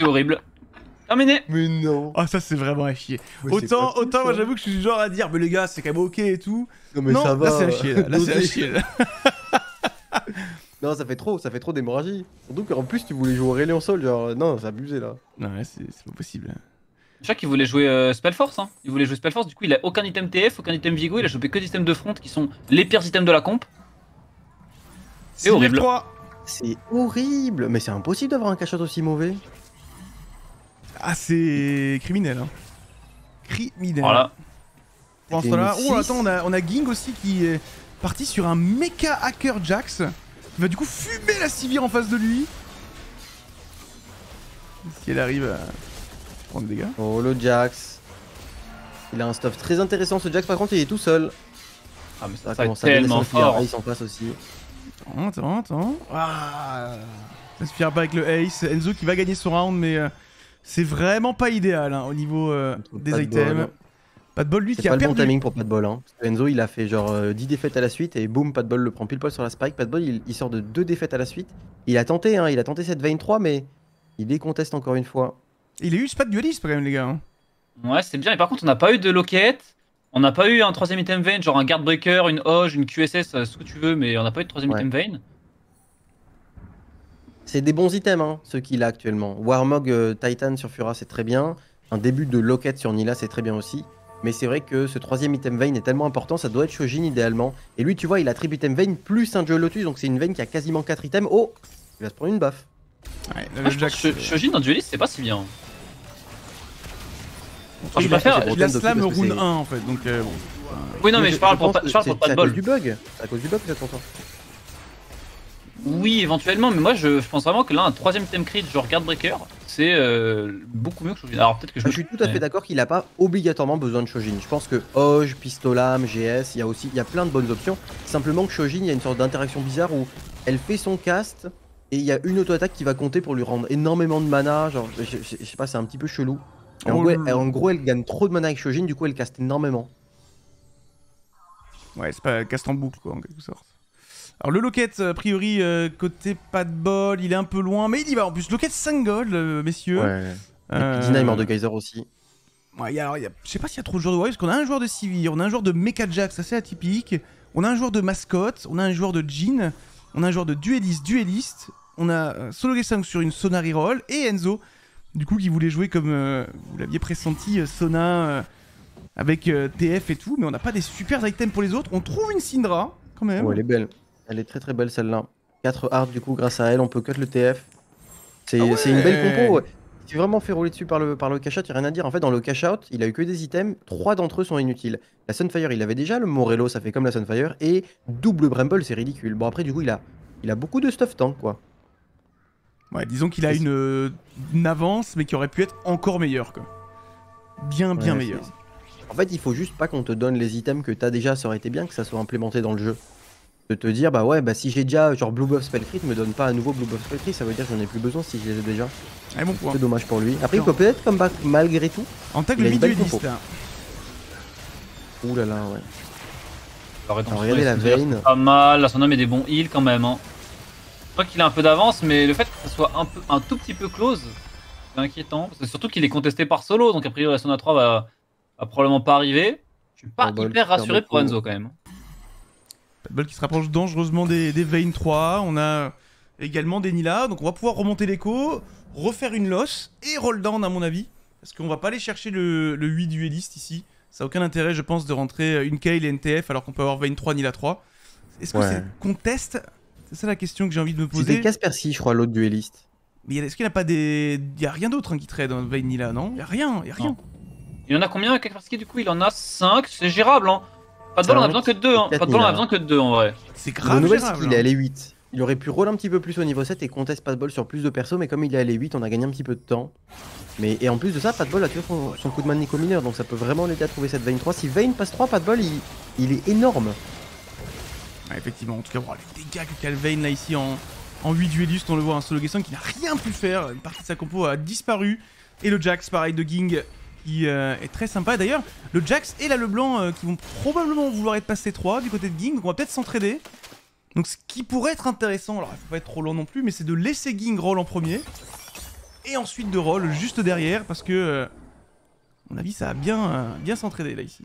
C'est horrible. Terminé. Mais non. Ah, ça c'est vraiment à chier. Mais autant moi j'avoue que je suis du genre à dire, mais les gars c'est quand même ok et tout. Non, mais ça va. Là c'est à chier, là c'est à chier. Non, ça fait trop d'hémorragie. Surtout qu'en plus, tu voulais jouer Aurélie en sol, genre non, c'est abusé là. Non, ouais, c'est pas possible. Je crois qu'il voulait jouer Spellforce, hein. Il voulait jouer Spellforce, du coup, il a aucun item TF, aucun item Vigo, il a chopé que des items de front qui sont les pires items de la comp. C'est horrible. C'est horrible, mais c'est impossible d'avoir un cachot aussi mauvais. Ah, c'est criminel, hein. Criminel. Voilà. Pour l'instant là, oh attends, on a Ging aussi qui est parti sur un méca hacker Jax. Il va du coup fumer la civière en face de lui. Si elle arrive à prendre des dégâts. Oh le Jax. Il a un stuff très intéressant ce Jax, par contre il est tout seul. Ah mais ça commence à tellement fort. Il s'en passe aussi. Attends. Ah, ça se fire pas avec le Ace. Enzo qui va gagner son round mais c'est vraiment pas idéal hein, au niveau des items. Pas de bol lui qui a perdu. C'est pas le bon timing pour Pas de Bol hein. Enzo il a fait genre 10 défaites à la suite et boum, Pas de Bol le prend pile poil sur la spike. Pas de Bol il sort de 2 défaites à la suite. Il a tenté hein, il a tenté cette 23 mais il les conteste encore une fois. Il a eu Spat Duelist quand même les gars. Hein. Ouais c'est bien et par contre on n'a pas eu de loquette. On n'a pas eu un 3ème item vein, genre un guard breaker, une hoge, une QSS, ce que tu veux mais on n'a pas eu de 3ème item vein. C'est des bons items hein, ceux qu'il a actuellement. Warmog Titan sur Fura c'est très bien. Un début de loquette sur Nila c'est très bien aussi. Mais c'est vrai que ce 3ème item vein est tellement important, ça doit être Shojin idéalement. Et lui, tu vois, il a 3 item vein plus un duel Lotus, donc c'est une veine qui a quasiment 4 items. Oh, il va se prendre une baffe. Ouais, Shojin en dueliste, c'est pas si bien. Enfin, je préfère. Il a slam round 1 en fait, donc bon. Oui, non, mais je parle pour Pas de Bol. C'est à cause du bug que ça t'entend. Oui, éventuellement, mais moi je pense vraiment que là, un 3ème item crit, genre Guardbreaker, c'est beaucoup mieux que Shojin. Alors peut-être que je suis tout à fait d'accord qu'il n'a pas obligatoirement besoin de Shojin. Je pense que Hoge, Pistolam, GS, il y a plein de bonnes options. Simplement que Shojin, il y a une sorte d'interaction bizarre où elle fait son cast et il y a une auto-attaque qui va compter pour lui rendre énormément de mana. Genre, je sais pas, c'est un petit peu chelou. Oh, en gros, elle gagne trop de mana avec Shojin, du coup, elle caste énormément. Ouais, c'est pas caste en boucle quoi, en quelque sorte. Alors le Loquette, a priori, côté Pas de Bol, il est un peu loin, mais il y va en plus. Loquette 5 gold, messieurs. Ouais. Et puis Dina est mort de Geyser aussi. Ouais, je sais pas s'il y a trop de joueurs de Warriors, parce qu'on a un joueur de Sivir, on a un joueur de Mecha Jax, assez atypique. On a un joueur de Mascotte, on a un joueur de Jhin, on a un joueur de Duelist. On a Sologesang sur une Sonari Roll, et Enzo, du coup, qui voulait jouer comme vous l'aviez pressenti, Sona, avec TF et tout, mais on n'a pas des super items pour les autres. On trouve une Syndra, quand même. Ouais, elle est belle. Elle est très belle celle-là. 4 hard du coup, grâce à elle, on peut cut le TF. C'est une belle compo. Ouais. Si vraiment fait rouler dessus par le cash-out, il n'y a rien à dire. En fait, dans le cash-out, il a eu que des items. 3 d'entre eux sont inutiles. La Sunfire, il avait déjà. Le Morello, ça fait comme la Sunfire. Et double Bramble, c'est ridicule. Bon, après, du coup, il a beaucoup de stuff tank, quoi. Ouais, disons qu'il a une avance, mais qui aurait pu être encore meilleure, quoi. Bien meilleure. En fait, il faut juste pas qu'on te donne les items que t'as déjà. Ça aurait été bien que ça soit implémenté dans le jeu. De te dire, bah ouais, bah si j'ai déjà genre Blue Buff Spellcrit, me donne pas à nouveau Blue Buff Spellcrit, ça veut dire que j'en ai plus besoin si je les ai déjà. Ah, bon c'est dommage pour lui. Après, il peut peut-être comme back malgré tout. En tag le mid-dueliste là. Ouh là là, ouais. Alors regardez la veine. Pas mal, là, son homme est des bons heals quand même. Hein. Je crois qu'il a un peu d'avance, mais le fait que ça soit un tout petit peu close, c'est inquiétant. Parce que surtout qu'il est contesté par Solo, donc a priori la Sona 3 va probablement pas arriver. Je suis pas hyper rassuré pour Enzo quand même. Bol qui se rapproche dangereusement des Vayne 3. On a également des Nila. Donc on va pouvoir remonter l'écho, refaire une loss et roll down à mon avis. Parce qu'on va pas aller chercher le 8 dueliste ici. Ça n'a aucun intérêt, je pense, de rentrer une Kayle et NTF alors qu'on peut avoir Vayne 3, Nila 3. Est-ce que c'est contest? C'est ça la question que j'ai envie de me poser. C'était Kaspersky, je crois, l'autre dueliste. Mais est-ce qu'il n'y a pas des... Il n'y a rien d'autre hein, qui trade dans Vayne Nila, non? Il n'y a rien, il y a rien. Non. Il y en a combien avec Kaspersky du coup? Il en a 5, c'est gérable hein. Pas de Bol, on a besoin que de 2 hein. Pas de Bol, on a besoin que de 2 en vrai. C'est grave gérable. Il est allé 8. Il aurait pu roll un petit peu plus au niveau 7 et conteste Pas de Bol sur plus de perso, mais comme il est allé 8, on a gagné un petit peu de temps. Mais et en plus de ça, Pas de Bol a tué son coup de main de Nico Mineur, donc ça peut vraiment l'aider à trouver cette Vayne 3. Si Vayne passe 3, Pas de Bol, il est énorme. Ah, effectivement, en tout cas, wow, les dégâts que Calvane là ici en 8 duellistes, on le voit, un Sologesang qui n'a rien pu faire, une partie de sa compo a disparu. Et le Jax, pareil, de Ging, qui est très sympa. D'ailleurs, le Jax et la Leblanc qui vont probablement vouloir être passés 3 du côté de Ging, donc on va peut-être s'entraider. Donc ce qui pourrait être intéressant, alors il faut pas être trop lent non plus, mais c'est de laisser Ging roll en premier, et ensuite de roll juste derrière, parce que, à mon avis, ça a bien s'entraider là ici.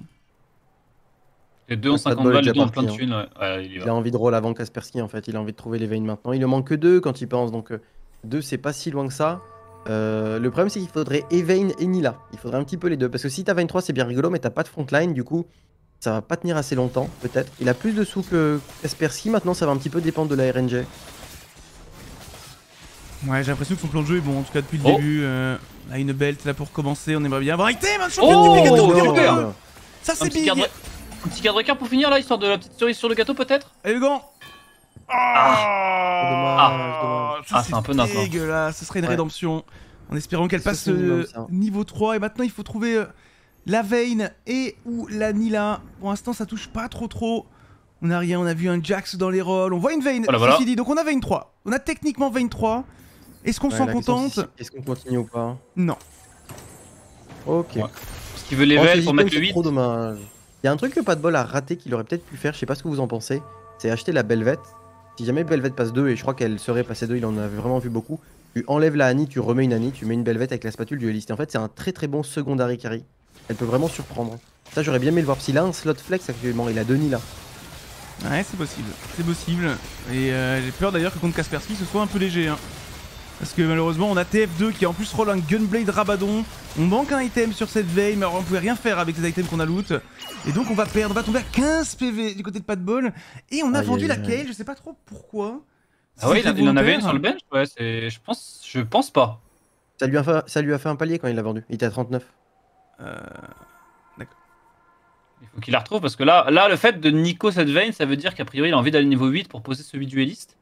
Les deux ont 50 balles, deux ont plein de thunes. Hein. Ouais, il a envie de roll avant Kaspersky en fait, il a envie de trouver les veines maintenant. Il ne manque que 2 quand il pense, donc 2 c'est pas si loin que ça. Le problème c'est qu'il faudrait Vayne et Nila, il faudrait un petit peu les deux. Parce que si t'as Vayne 3 c'est bien rigolo mais t'as pas de frontline, du coup ça va pas tenir assez longtemps peut-être. Il a plus de sous que Kaspersky, maintenant ça va un petit peu dépendre de la RNG. Ouais, j'ai l'impression que son plan de jeu est bon, en tout cas depuis le début. Là une belt là pour commencer, on aimerait bien avoir été champion. Ça c'est bien. Un petit cadre écart pour finir là, histoire de la petite cerise sur le gâteau peut-être. Allez le gant. Ah c'est un peu naze. C'est dégueulasse, ce serait une rédemption. En espérant qu'elle passe niveau 3. Et maintenant il faut trouver la Vayne et ou la Nila. Pour l'instant ça touche pas trop. On a rien, on a vu un Jax dans les rolls. On voit une Vayne, voilà. Ceci dit, donc on a Vayne 3. On a techniquement Vayne 3. Est-ce qu'on s'en contente? Est-ce qu'on continue ou pas? Non. Ok. Parce qu'il veut les Vayne pour mettre le 8. C'est trop dommage. Il y a un truc que Pas de Bol a raté qu'il aurait peut-être pu faire, je sais pas ce que vous en pensez, c'est acheter la Belvette. Si jamais Belvette passe 2, et je crois qu'elle serait passée 2, il en avait vraiment vu beaucoup, tu enlèves la Annie, tu remets une Annie, tu mets une Belvette avec la spatule dueliste. Et en fait, c'est un très très bon secondary carry. Elle peut vraiment surprendre. Ça, j'aurais bien aimé le voir. S'il a un slot flex actuellement, il a 2 Nila. Ouais, c'est possible. C'est possible. Et j'ai peur d'ailleurs que contre Kaspersky, ce soit un peu léger. Hein. Parce que malheureusement, on a TF2 qui en plus roll un Gunblade Rabadon. On manque un item sur cette veille, mais alors on pouvait rien faire avec les items qu'on a loot. Et donc on va perdre, on va tomber à 15 PV du côté de Pas de Bol. Et on a vendu la Kayle, je sais pas trop pourquoi. Ah oui, il en avait une sur le bench, ouais, je pense pas. Ça lui a fait un palier quand il l'a vendu, il était à 39. D'accord. Il faut qu'il la retrouve parce que là, le fait de Nico cette veille, ça veut dire qu'a priori il a envie d'aller niveau 8 pour poser celui dueliste.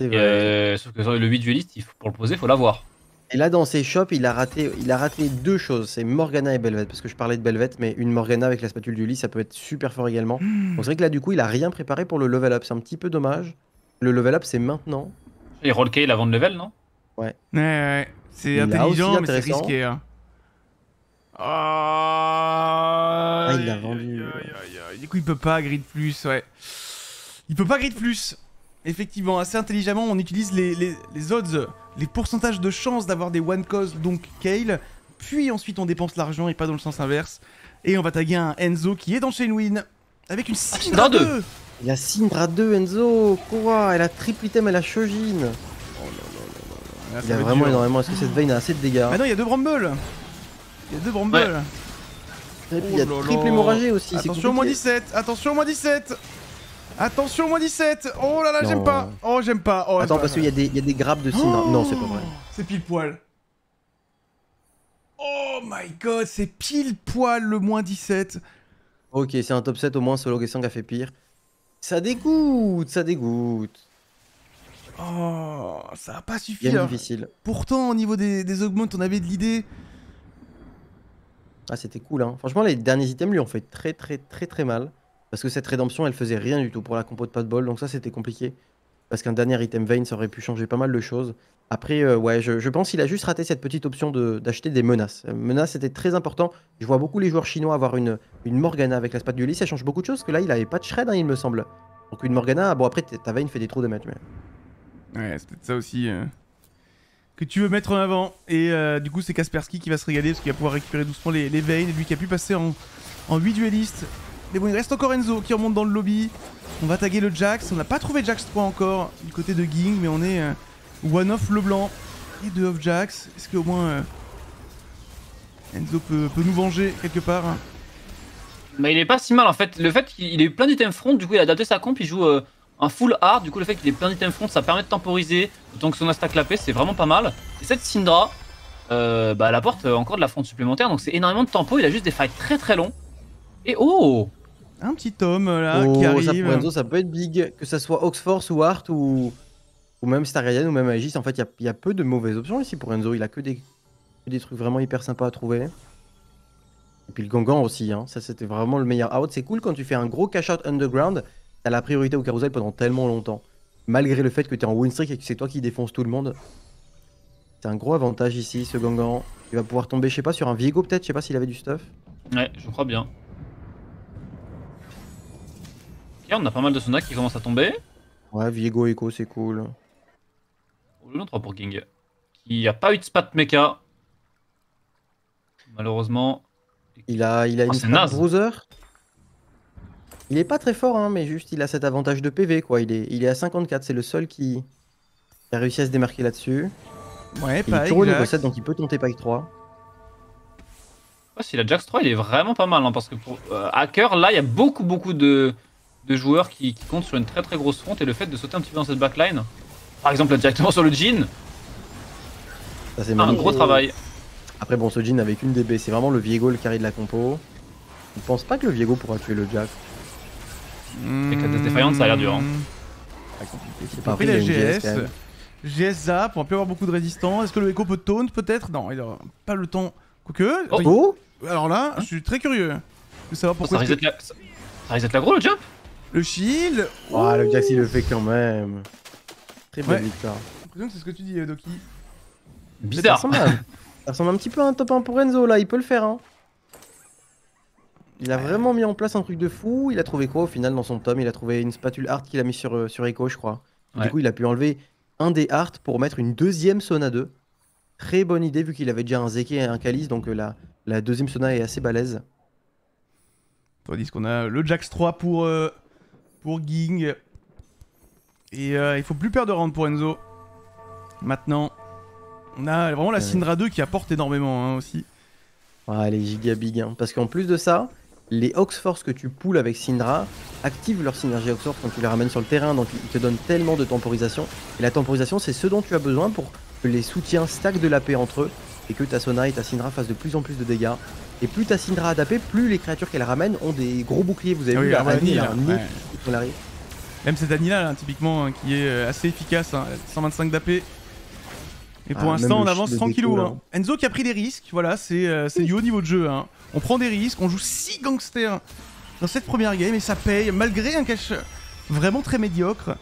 Vrai. Sauf que le 8 dueliste, pour le poser, il faut l'avoir. Et là, dans ses shops, il a raté deux choses. C'est Morgana et Belvette, parce que je parlais de Belvette, mais une Morgana avec la spatule du lit, ça peut être super fort également. Donc c'est vrai que là, du coup, il a rien préparé pour le level up. C'est un petit peu dommage. Le level up, c'est maintenant. Et roll Kayle avant de level, non? Ouais. Ouais. C'est intelligent, mais c'est risqué. Hein. Ah, il l'a vendu. Du coup, il peut pas grid plus, ouais. Il peut pas grid plus. Effectivement, assez intelligemment, on utilise les odds, les pourcentages de chance d'avoir des one cause, donc Kayle. Puis ensuite, on dépense l'argent et pas dans le sens inverse. Et on va taguer un Enzo qui est dans Chainwin avec une Syndra 2. Il a Syndra 2, Enzo. Quoi? Elle a triple item, elle a Shojin. Oh là là là là. Il y a vraiment énormément. Est-ce que cette Vayne a assez de dégâts? Ah non, il y a deux Bramble. Il y a deux Bramble. Ouais. Et puis il y a triple hémorragée aussi. Attention, moins 17. Attention, moins 17. Attention, moins 17. Oh là là, j'aime pas. Oh, j'aime pas. Oh, attends, parce qu'il y a des grappes de Syndra. Non, c'est pas vrai. C'est pile poil. Oh my god, c'est pile poil le moins 17. Ok, c'est un top 7 au moins, Sologesang a fait pire. Ça dégoûte, ça dégoûte. Oh, ça a pas suffi. Bien difficile. Pourtant, au niveau des augments, on avait de l'idée. Ah, c'était cool, hein. Franchement, les derniers items lui ont fait très très très très mal. Parce que cette rédemption, elle faisait rien du tout pour la compo de Pas de Bol, donc ça c'était compliqué. Parce qu'un dernier item Vayne, ça aurait pu changer pas mal de choses. Après, ouais, je pense qu'il a juste raté cette petite option d'acheter des menaces. Menaces, c'était très important. Je vois beaucoup les joueurs chinois avoir une Morgana avec la spade du lit, ça change beaucoup de choses, parce que là, il avait pas de shred, hein, il me semble. Donc une Morgana, bon après, ta Vayne fait des trous de match. Mais... Ouais, c'est peut-être ça aussi que tu veux mettre en avant. Et du coup, c'est Kaspersky qui va se régaler, parce qu'il va pouvoir récupérer doucement les Vayne, lui qui a pu passer en 8 duellistes. Mais bon, il reste encore Enzo qui remonte dans le lobby. On va taguer le Jax. On n'a pas trouvé Jax 3 encore du côté de Ging, mais on est one-off Leblanc et deux off Jax. Est-ce qu'au moins Enzo peut nous venger quelque part? Mais il est pas si mal en fait. Le fait qu'il ait plein d'items front, du coup il a adapté sa comp, il joue un full hard. Du coup le fait qu'il ait plein d'items front, ça permet de temporiser. Donc son insta clapé, c'est vraiment pas mal. Et cette Syndra, bah, elle apporte encore de la front supplémentaire. Donc c'est énormément de tempo, il a juste des fights très très longs. Et oh, un petit tome là qui arrive. Ça, Enzo, ça peut être big, que ça soit Oxforce ou Art ou même Starian ou même Aegis. En fait il y a peu de mauvaises options ici pour Enzo, il a que des trucs vraiment hyper sympas à trouver. Et puis le Gangan aussi, hein. Ça c'était vraiment le meilleur out. C'est cool quand tu fais un gros cash out underground, t'as la priorité au carousel pendant tellement longtemps. Malgré le fait que t'es en win streak et que c'est toi qui défonce tout le monde. C'est un gros avantage ici, ce Gangan. Il va pouvoir tomber, je sais pas, sur un Viego peut-être, je sais pas s'il avait du stuff. Ouais, je crois bien. Ok, on a pas mal de Sona qui commencent à tomber. Ouais, Viego Echo, c'est cool. Le 3 pour King. Il a pas eu de spat mecha. Malheureusement. Il a une strat bruiser. Il est pas très fort hein, mais juste il a cet avantage de PV quoi. Il est à 54, c'est le seul qui a réussi à se démarquer là-dessus. Ouais, il est toujours niveau 7 donc il peut tenter Pike 3. Ouais, si la Jax 3 il est vraiment pas mal hein, parce que pour hacker là il y a beaucoup de joueurs qui comptent sur une très très grosse front et le fait de sauter un petit peu dans cette backline. Par exemple là directement sur le Jhin. Ça c'est un gros travail. Après bon, ce Jhin avec une DB, c'est vraiment le Viego le carry de la compo. Je ne pense pas que le Viego pourra tuer le Jax. Avec la défaillante, ça a l'air dur. Hein. Pas compliqué, c'est pas vrai, GS zap, on va plus avoir beaucoup de résistance. Est-ce que le Echo peut taunt peut-être? Non, il n'aura pas le temps. Quoique... Oh oui. Alors là, je suis très curieux de savoir pourquoi... Oh, ça reset l'aggro le jump? Le shield. Oh, le Jax il le fait quand même. Très belle victoire. J'ai l'impression que c'est ce que tu dis, Doki. Bizarre. Ça ressemble un petit peu à un top 1 pour Enzo là, il peut le faire hein. Il a vraiment mis en place un truc de fou, il a trouvé quoi au final dans son tome? Il a trouvé une spatule art qu'il a mis sur Echo je crois. Ouais. Du coup il a pu enlever un des art pour mettre une deuxième Sona 2. Très bonne idée vu qu'il avait déjà un Zeke et un Calice, donc la deuxième Sona est assez balèze. Tandis qu'on a le Jax 3 pour Ging. Et il faut plus perdre de round pour Enzo. Maintenant. On a vraiment la Syndra 2 qui apporte énormément hein, aussi. Ouais, elle est giga big. Hein, parce qu'en plus de ça, les Oxforce que tu poules avec Syndra activent leur synergie Oxforce quand tu les ramènes sur le terrain. Donc ils te donnent tellement de temporisation. Et la temporisation, c'est ce dont tu as besoin pour que les soutiens stackent de l'AP entre eux. Et que ta Sona et ta Syndra fassent de plus en plus de dégâts. Et plus ta Syndra a d'AP, plus les créatures qu'elle ramène ont des gros boucliers. Vous avez vu la Annie, là, ouais. Même cette Annie là, typiquement, hein, qui est assez efficace. Hein, 125 d'AP. Et pour l'instant, on avance tranquillou. Hein. Enzo qui a pris des risques, voilà, c'est du haut niveau de jeu. Hein. On prend des risques, on joue 6 gangsters dans cette première game et ça paye, malgré un cash vraiment très médiocre.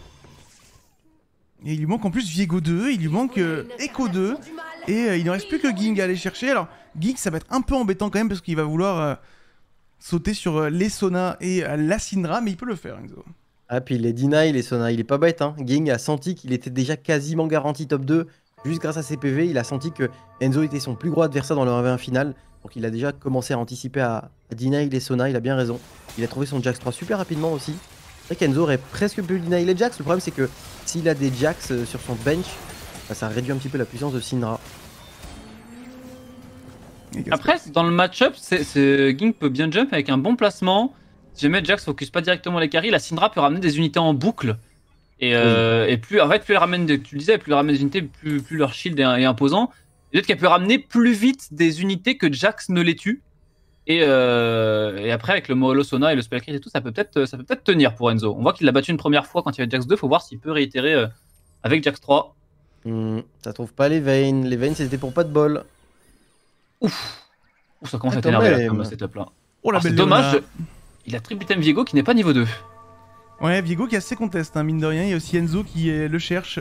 Et il lui manque en plus Viego 2, il lui manque Echo 2, et il ne reste plus que Ging à aller chercher. Alors, Ging, ça va être un peu embêtant quand même parce qu'il va vouloir sauter sur les Sona et la Syndra, mais il peut le faire, Enzo. Ah, puis les deny, les Sona, il est pas bête, hein. Ging a senti qu'il était déjà quasiment garanti top 2. Juste grâce à ses PV, il a senti que Enzo était son plus gros adversaire dans le 1v1 final. Donc il a déjà commencé à anticiper à deny les Sona, il a bien raison. Il a trouvé son Jax 3 super rapidement aussi. C'est vrai qu'Enzo aurait presque pu deny les Jax. Le problème c'est que s'il a des Jax sur son bench, bah, ça réduit un petit peu la puissance de Syndra. Après, dans le match-up, Ging peut bien jump avec un bon placement. Si jamais Jax focus pas directement les carries, la Syndra peut ramener des unités en boucle. Et plus, en fait, plus elle ramène, tu le disais, plus elle ramène des unités, plus leur shield est imposant. Peut-être qu'elle peut ramener plus vite des unités que Jax ne les tue. Et après, avec le Moholo Sona et le Spellcrit et tout, ça peut peut-être tenir pour Enzo. On voit qu'il l'a battu une première fois quand il y avait Jax 2, faut voir s'il peut réitérer avec Jax 3. Ça trouve pas les veines. Les veines, c'était pour pas de bol. Ouf. Ouf, ça commence à t'énerver comme setup là. Oh, c'est dommage, il a tributé Viego qui n'est pas niveau 2. Ouais, Viego qui a ses contests, hein, mine de rien. Il y a aussi Enzo qui le cherche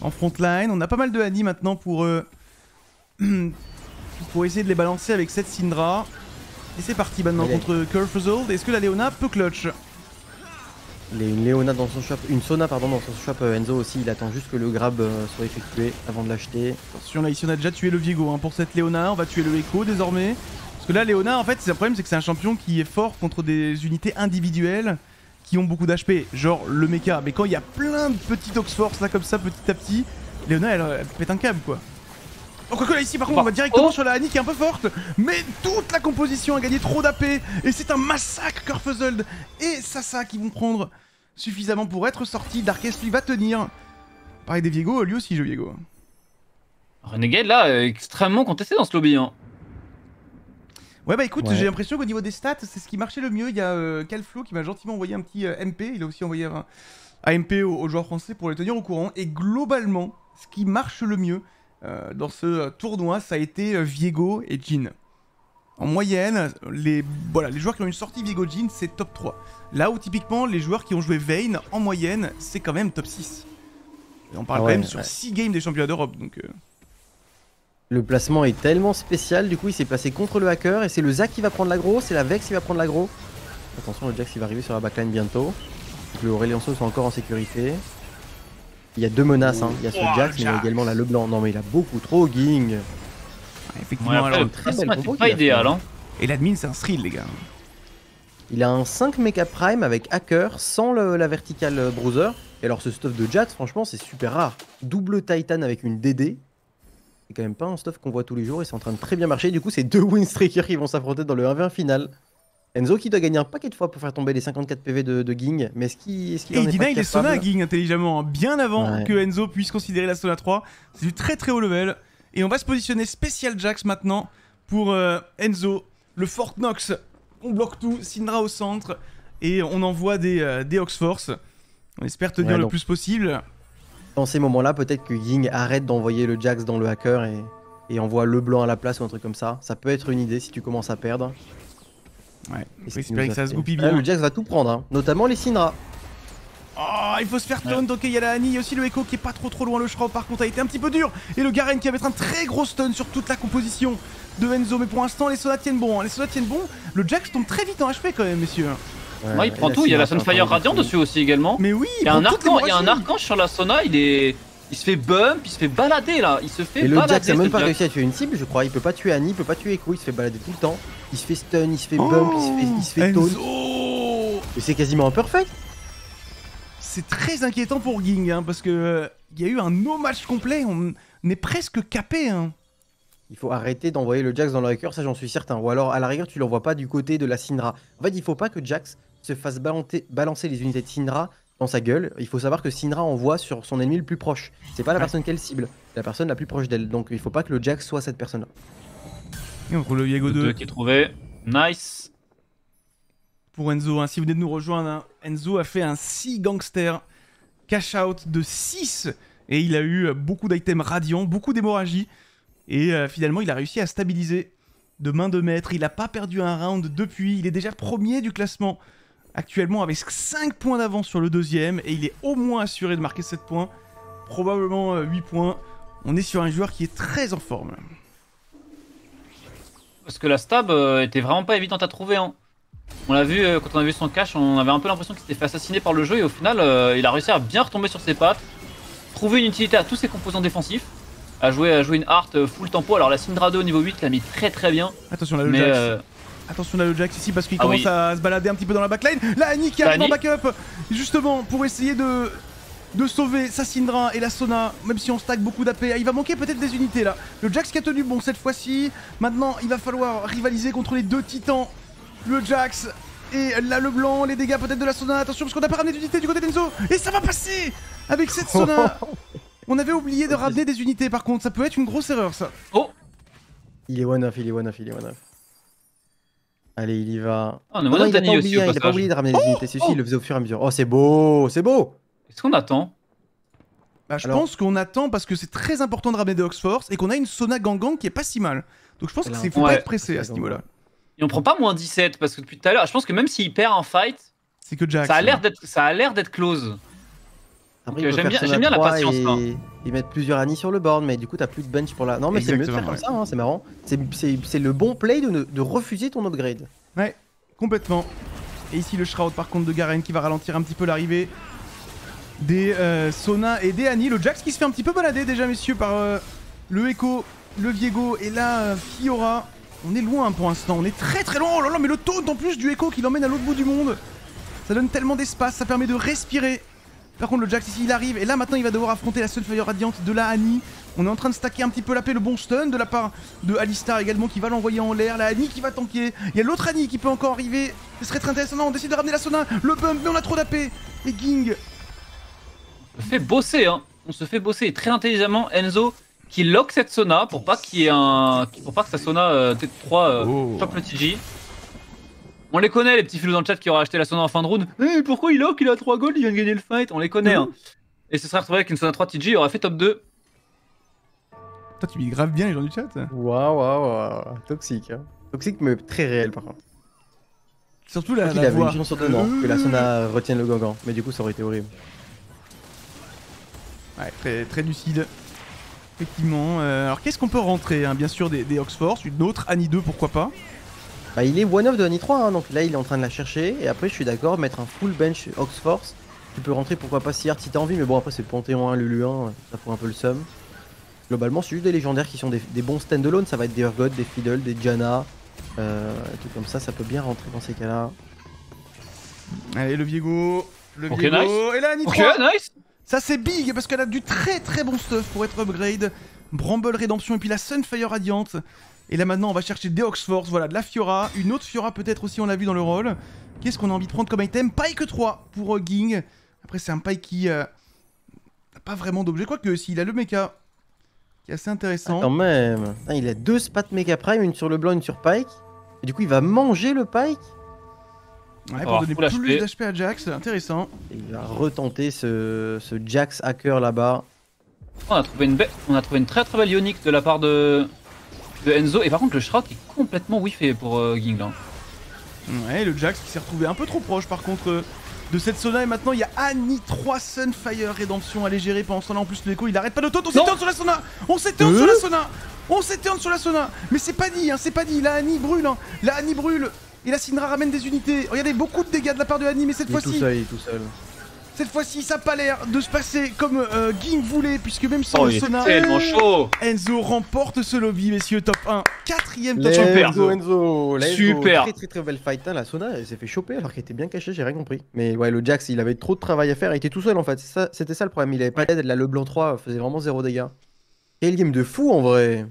en frontline. On a pas mal de Annie maintenant pour essayer de les balancer avec cette Syndra. Et c'est parti maintenant contre Curfuzzled. Est-ce que la Leona peut clutch? Une Leona dans son shop, une Sona pardon dans son shop. Enzo aussi, il attend juste que le grab soit effectué avant de l'acheter. Attention là, ici on a déjà tué le Viego hein, pour cette Leona. On va tuer le Echo désormais. Parce que là, Leona, en fait, c'est un problème, c'est que c'est un champion qui est fort contre des unités individuelles. qui ont beaucoup d'HP, genre le mecha, mais quand il y a plein de petits Oxforce là comme ça petit à petit, Léona elle pète un câble quoi. Oh, quoi que là ici par contre on va directement sur la Annie qui est un peu forte, mais toute la composition a gagné trop d'AP et c'est un massacre. Curfuzzled et Sasa qui vont prendre suffisamment pour être sortis. Darkest lui va tenir. Pareil des Viego, lui aussi joue Viego. Renegade là extrêmement contesté dans ce lobby hein. Ouais bah écoute, j'ai l'impression qu'au niveau des stats c'est ce qui marchait le mieux. Il y a Calflo qui m'a gentiment envoyé un petit MP, il a aussi envoyé un AMP aux joueurs français pour les tenir au courant. Et globalement, ce qui marche le mieux dans ce tournoi, ça a été Viego et Jhin. En moyenne, les joueurs qui ont une sortie Viego Jhin, c'est top 3. Là où typiquement, les joueurs qui ont joué Vayne, en moyenne, c'est quand même top 6. Et on parle quand même sur 6 games des championnats d'Europe, donc... Le placement est tellement spécial, du coup il s'est placé contre le hacker, et c'est le Zac qui va prendre l'aggro, c'est la Vex qui va prendre l'aggro. Attention, le Jax il va arriver sur la backline bientôt. Le Aurelianso sont encore en sécurité. Il y a deux menaces, hein. Il y a ce Jax, mais il y a également la Leblanc. Non mais il a beaucoup trop Ging. Effectivement, alors une très belle compo, pas idéal, hein. Et l'admin c'est un thrill les gars. Il a un 5 méga prime avec hacker, sans la verticale bruiser. Et alors ce stuff de Jax, franchement c'est super rare. Double Titan avec une DD. C'est quand même pas un stuff qu'on voit tous les jours et c'est en train de très bien marcher. Du coup, c'est deux Winstreakers qui vont s'affronter dans le 1v1 final. Enzo qui doit gagner un paquet de fois pour faire tomber les 54 PV de Ging. Mais est-ce qu'il en est pas capable? Il est sona à Ging intelligemment, bien avant que Enzo puisse considérer la sona 3. C'est du très très haut level. Et on va se positionner spécial Jax maintenant pour Enzo. Le Fort Knox, on bloque tout, Syndra au centre. Et on envoie des Oxforce. On espère tenir le plus possible. Dans ces moments-là, peut-être que Ging arrête d'envoyer le Jax dans le hacker et envoie le blanc à la place ou un truc comme ça. Ça peut être une idée si tu commences à perdre. Ouais, il faut espérer que ça se goupille bien. Le Jax va tout prendre, hein. Notamment les Syndra. Oh, il faut se faire taunt, donc il y a la Annie, il y a aussi le Echo qui est pas trop loin, le Shroud par contre a été un petit peu dur. Et le Garen qui va mettre un très gros stun sur toute la composition de Enzo. Mais pour l'instant, les Sonas tiennent bon, hein. Le Jax tombe très vite en HP quand même, messieurs. Ouais, il prend tout, il y a la Sunfire Radiant dessus aussi également. Mais oui, il y a un archange sur la Sona, il se fait bump, il se fait balader là, il se fait balader. Et le Jax n'a même pas réussi à tuer une cible, je crois, il peut pas tuer Annie, il peut pas tuer Echo, il se fait balader tout le temps. Il se fait stun, il se fait bump, il se fait taunt. Et c'est quasiment un perfect. C'est très inquiétant pour Ging, hein, parce que il y a eu un no-match complet, on est presque capé, hein. Il faut arrêter d'envoyer le Jax dans le hacker, ça j'en suis certain. Ou alors à la rigueur, tu l'envoies pas du côté de la Syndra. En fait, il faut pas que Jax se fasse balancer les unités de Syndra dans sa gueule. Il faut savoir que Syndra envoie sur son ennemi le plus proche. C'est pas la personne qu'elle cible, la personne la plus proche d'elle. Donc il faut pas que le Jax soit cette personne-là. Et on trouve le Viego 2 qui est trouvé. Nice. Pour Enzo, hein, si vous venez de nous rejoindre, hein, Enzo a fait un 6 gangster cash out de 6. Et il a eu beaucoup d'items radiants, beaucoup d'hémorragie. Et finalement il a réussi à stabiliser de main de maître. Il n'a pas perdu un round depuis. Il est déjà premier du classement actuellement avec 5 points d'avance sur le deuxième et il est au moins assuré de marquer 7 points, probablement 8 points. On est sur un joueur qui est très en forme. Parce que la stab était vraiment pas évidente à trouver, hein. On l'a vu quand on a vu son cash, on avait un peu l'impression qu'il s'était fait assassiner par le jeu et au final il a réussi à bien retomber sur ses pattes, trouver une utilité à tous ses composants défensifs, à jouer une Art full tempo. Alors la Syndra 2 au niveau 8 l'a mis très très bien. Attention là le Jax. Attention là le Jax ici parce qu'il commence à se balader un petit peu dans la backline. La Annie qui arrive en backup justement pour essayer de sauver sa Syndra et la Sona, même si on stack beaucoup d'AP. Il va manquer peut-être des unités là. Le Jax qui a tenu bon cette fois-ci. Maintenant il va falloir rivaliser contre les deux titans. Le Jax et la Leblanc. Les dégâts peut-être de la Sona. Attention parce qu'on n'a pas ramené d'unité du côté d'Enzo. Et ça va passer avec cette Sona. On avait oublié de ramener des unités par contre, ça peut être une grosse erreur ça. Oh, il est one-off, il est one-off. Allez, il y va. Oh, non, il a pas oublié, il a pas oublié de ramener des unités, ceci il le faisait au fur et à mesure. Oh, c'est beau, c'est beau. Est-ce qu'on attend? Bah, je pense qu'on attend parce que c'est très important de ramener des Oxforce et qu'on a une Sona gangang qui est pas si mal. Donc je pense qu'il faut pas être pressé à ce niveau-là. Et on prend pas moins 17 parce que depuis tout à l'heure, je pense que même s'il perd un fight, c'est que Jax, ça a l'air d'être close. J'aime bien la patience là. Ils mettent plusieurs Annie sur le board, mais du coup t'as plus de bench pour la... Non mais c'est mieux de faire comme ça, hein, c'est marrant. C'est le bon play de refuser ton upgrade. Ouais, complètement. Et ici le Shroud par contre de Garen qui va ralentir un petit peu l'arrivée des Sona et des Annie. Le Jax qui se fait un petit peu balader déjà messieurs par le Echo, le Viego et la Fiora. On est loin pour l'instant, on est très loin. Oh là là, mais le taunt en plus du Echo qui l'emmène à l'autre bout du monde. Ça donne tellement d'espace, ça permet de respirer. Par contre le Jax ici il arrive et là maintenant il va devoir affronter la Sunfire Radiante de la Annie. On est en train de stacker un petit peu la paix, le bon stun de la part de Alistar également qui va l'envoyer en l'air. La Annie qui va tanker, il y a l'autre Annie qui peut encore arriver. Ce serait très intéressant, non, on décide de ramener la Sona, le bump mais on a trop d'AP. Et Ging on se fait bosser hein, on se fait bosser et très intelligemment Enzo qui lock cette Sona pour pas qu'il y ait un... pour pas que sa Sona T3 chope le TG. On les connaît les petits filous dans le chat qui aura acheté la Sona en fin de round. Hey, pourquoi il lock, il a 3 goals, il vient de gagner le fight, on les connaît hein. Et ce serait retrouvé avec une Sona 3 TG, il aurait fait top 2. Toi tu mis grave bien les gens du chat. Waouh waouh waouh, toxique hein. Toxique mais très réel par contre. Surtout la voix. Il avait une chance sur deux morts que la Sona retienne le gangan, mais du coup ça aurait été horrible. Ouais, très lucide. Effectivement, alors qu'est-ce qu'on peut rentrer hein? Bien sûr des Oxforce, une autre Annie 2 pourquoi pas. Bah, il est one-off de Annie 3, hein, donc là il est en train de la chercher, et après je suis d'accord, mettre un full bench Oxforce, tu peux rentrer pourquoi pas Sihard si t'as envie, mais bon après c'est Panthéon 1, Lulu 1, ça fout un peu le seum. Globalement c'est juste des légendaires qui sont des bons stand-alone, ça va être des Urgot, des Fiddle, des Janna, tout comme ça, ça peut bien rentrer dans ces cas-là. Allez le Viego, nice. Et là Annie 3 nice. Ça c'est big parce qu'elle a du très bon stuff pour être upgrade. Bramble Rédemption et puis la Sunfire Radiante. Et là maintenant on va chercher des Oxforce, voilà de la Fiora, une autre Fiora peut-être aussi on l'a vu dans le rôle. Qu'est-ce qu'on a envie de prendre comme item? Pike 3 pour Ging. Après c'est un Pike qui n'a pas vraiment d'objet, quoique s'il a le mecha qui est assez intéressant. Ah, quand même. Attends, il a deux spats mecha prime, une sur le blanc, une sur Pike. Et du coup il va manger le Pike. Ouais, pour donner plus d'HP à Jax, intéressant. Il va retenter ce Jax hacker là-bas. On a trouvé une très belle ionique de la part de Enzo. Et par contre, le Shroud est complètement whiffé pour Ging. Ouais, le Jax qui s'est retrouvé un peu trop proche par contre de cette Sona. Et maintenant, il y a Annie 3 Sunfire Redemption à les gérer pendant ce temps-là. En plus, le Echo, il arrête pas de taunt. On s'éteint sur la Sona. On s'éteint sur la Sona. Mais c'est pas dit, hein, c'est pas dit. La Annie brûle. Hein. La Annie brûle. Et la Syndra ramène des unités. Regardez, beaucoup de dégâts de la part de Annie, mais cette fois-ci... Il est tout seul. Cette fois-ci, ça n'a pas l'air de se passer comme Ging voulait, puisque même sans le Sona... Enzo remporte ce lobby, messieurs, top 1. Quatrième top 1. Super Enzo. Super. Très belle fight, hein, la Sona, elle s'est fait choper alors qu'elle était bien cachée, j'ai rien compris. Mais ouais, le Jax, il avait trop de travail à faire, il était tout seul en fait, c'était ça le problème. Il avait pas d'aide, là, le blanc 3 faisait vraiment 0 dégâts. Quel game de fou, en vrai.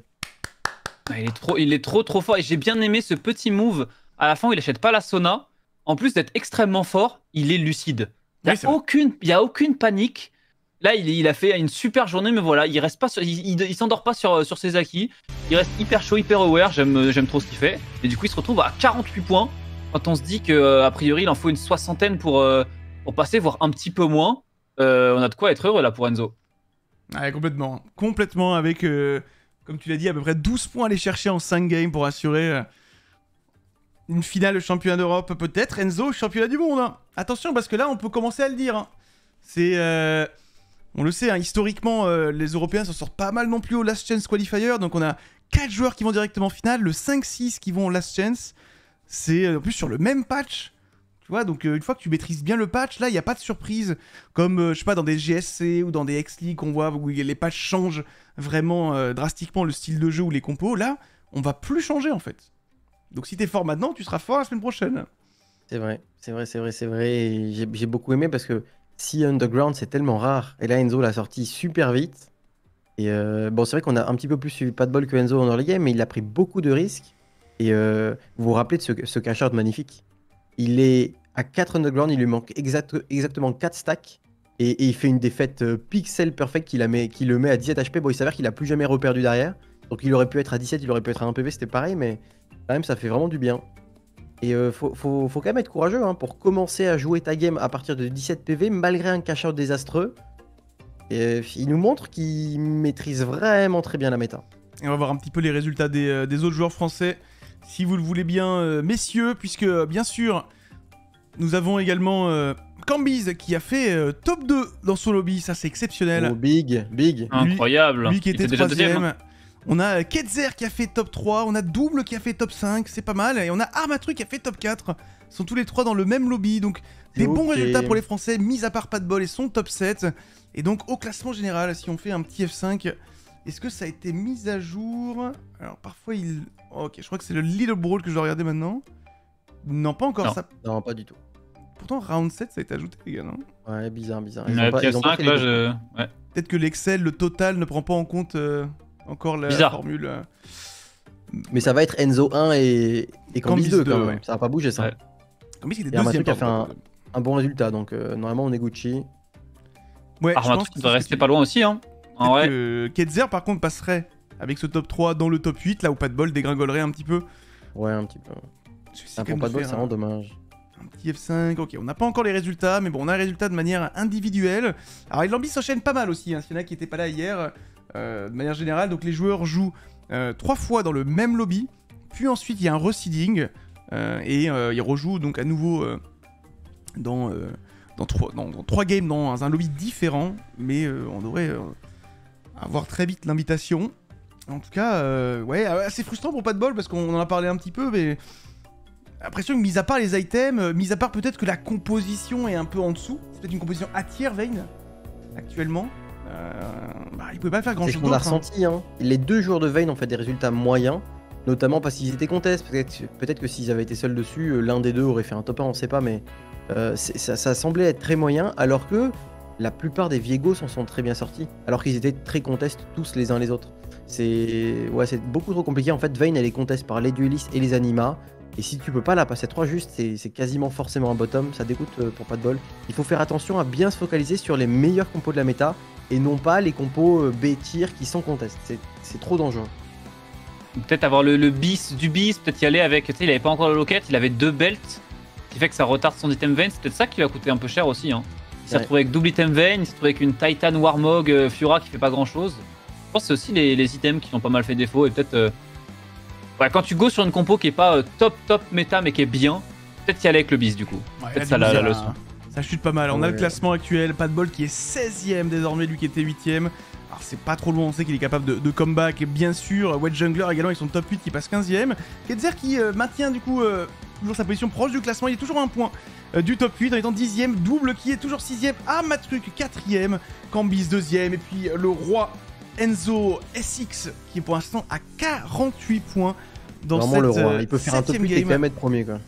Il est trop fort, et j'ai bien aimé ce petit move. À la fin, il achète pas la Sona. En plus d'être extrêmement fort, il est lucide. Il n'y a, aucune panique. Là, il a fait une super journée, mais voilà, il reste pas, il s'endort pas sur ses acquis. Il reste hyper chaud, hyper aware. J'aime trop ce qu'il fait. Et du coup, il se retrouve à 48 points. Quand on se dit qu'a priori, il en faut une soixantaine pour passer, voire un petit peu moins. On a de quoi être heureux là pour Enzo. Ouais, complètement. Complètement avec, comme tu l'as dit, à peu près 12 points à aller chercher en 5 games pour assurer... Une finale championnat d'Europe peut-être, Enzo championnat du monde. Hein. Attention parce que là on peut commencer à le dire. Hein. C'est, on le sait, hein, historiquement les Européens s'en sortent pas mal non plus au Last Chance Qualifier. Donc on a 4 joueurs qui vont directement en finale, le 5-6 qui vont au Last Chance. C'est en plus sur le même patch. Tu vois, donc une fois que tu maîtrises bien le patch, là il n'y a pas de surprise. Comme, je sais pas, dans des GSC ou dans des X-League on voit où les patchs changent vraiment drastiquement le style de jeu ou les compos. Là, on va plus changer en fait. Donc si t'es fort maintenant, tu seras fort la semaine prochaine. C'est vrai, c'est vrai, c'est vrai, c'est vrai. J'ai beaucoup aimé parce que Sea Underground, c'est tellement rare. Et là, Enzo l'a sorti super vite. Et bon, c'est vrai qu'on a un petit peu plus suivi Pas de Bol que Enzo en early game, mais il a pris beaucoup de risques. Et vous vous rappelez de ce cash-out magnifique. Il est à 4 Underground, il lui manque exactement 4 stacks. Et il fait une défaite pixel perfect qui le met à 17 HP. Bon, il s'avère qu'il a plus jamais reperdu derrière. Donc il aurait pu être à 17, il aurait pu être à 1 PV, c'était pareil, mais... Quand même, ça fait vraiment du bien. Et faut quand même être courageux hein, pour commencer à jouer ta game à partir de 17 PV malgré un cash-out désastreux. Et il nous montre qu'il maîtrise vraiment très bien la méta. Et on va voir un petit peu les résultats des autres joueurs français, si vous le voulez bien, messieurs, puisque bien sûr, nous avons également Cambizz qui a fait top 2 dans son lobby, ça c'est exceptionnel. Oh, big. Incroyable. Lui qui était déjà deuxième. On a Ketzer qui a fait top 3, on a Double qui a fait top 5, c'est pas mal. Et on a Armatruc qui a fait top 4. Ils sont tous les 3 dans le même lobby, donc des bons résultats pour les Français, mis à part Pas de Bol et son top 7. Et donc au classement général, si on fait un petit F5, est-ce que ça a été mis à jour? Alors parfois il... Ok, je crois que c'est le Little Brawl que je dois regarder maintenant. Non, pas encore. Non, pas du tout. Pourtant, round 7, ça a été ajouté, les gars, non? Ouais, bizarre, bizarre. PS5, là, je... Ouais. Peut-être que l'Excel, le total, ne prend pas en compte encore la formule. Mais ça va être Enzo 1 et Cambizz 2, quand même. Ouais. Ça va pas bouger, ça. Ouais. Cambizz, il était deuxième. Armatruc a fait un bon résultat, donc normalement, on est Gucci. Ouais, Armatruc devrait rester pas loin aussi, hein. En vrai. Ketzer, par contre, passerait avec ce top 3 dans le top 8, là où Pas de Bol dégringolerait un petit peu. Ouais, un petit peu. Pour Pas de Bol, c'est vraiment dommage. Un petit F5, ok, on n'a pas encore les résultats, mais bon, on a les résultats de manière individuelle. Alors, les lambis s'enchaînent pas mal aussi, hein, s'il y en a qui n'étaient pas là hier, de manière générale. Donc, les joueurs jouent 3 fois dans le même lobby, puis ensuite, il y a un reseeding, et ils rejouent donc à nouveau dans 3 games dans un lobby différent, mais on devrait avoir très vite l'invitation. En tout cas, ouais, c'est frustrant pour Pas de Bol, parce qu'on en a parlé un petit peu, mais... L'impression que, mis à part les items, mis à part peut-être que la composition est un peu en dessous, c'est peut-être une composition à tiers, Vayne, actuellement, bah, il ne pouvait pas faire grand-chose d'autre. C'est ce qu'on a ressenti, hein. Les deux joueurs de Vayne ont fait des résultats moyens, notamment parce qu'ils étaient contests. Peut-être que s'ils avaient été seuls dessus, l'un des deux aurait fait un top 1, on ne sait pas, mais ça semblait être très moyen, alors que la plupart des Viego s'en sont très bien sortis, alors qu'ils étaient très contestes tous les uns les autres. C'est ouais, beaucoup trop compliqué, en fait. Vayne, elle est conteste par les duellistes et les animas. Et si tu peux pas la passer 3 juste, c'est quasiment forcément un bottom, ça dégoûte pour Pas de Bol. Il faut faire attention à bien se focaliser sur les meilleurs compos de la méta, et non pas les compos B-tier qui sont contestes, c'est trop dangereux. Peut-être avoir le bis du bis, peut-être y aller avec, tu sais, il avait pas encore le locket, il avait 2 belts, ce qui fait que ça retarde son item vein, c'est peut-être ça qui lui a coûté un peu cher aussi. Hein. Il s'est retrouvé avec double item vein, il s'est retrouvé avec une Titan Warmog Fiora qui fait pas grand chose. Je pense que c'est aussi les items qui ont pas mal fait défaut, et peut-être... Ouais, quand tu go sur une compo qui est pas top méta mais qui est bien, peut-être y aller avec le bis du coup. Ouais, peut-être la leçon. Ça chute pas mal. On a le classement actuel. Pas de Bol qui est 16ème désormais, lui qui était 8ème. Alors c'est pas trop loin, on sait qu'il est capable de comeback. Bien sûr, Wet Jungler également, ils sont top 8 qui passe 15ème. Ketzer qui maintient du coup toujours sa position proche du classement. Il est toujours à un point du top 8 en étant 10ème. Double qui est toujours 6ème. Armatruc 4ème. Cambizz 2ème. Et puis le roi Enzo SX qui est pour l'instant à 48 points. Dans vraiment cette, le roi, il peut faire un top 8 et quand même être premier, quoi.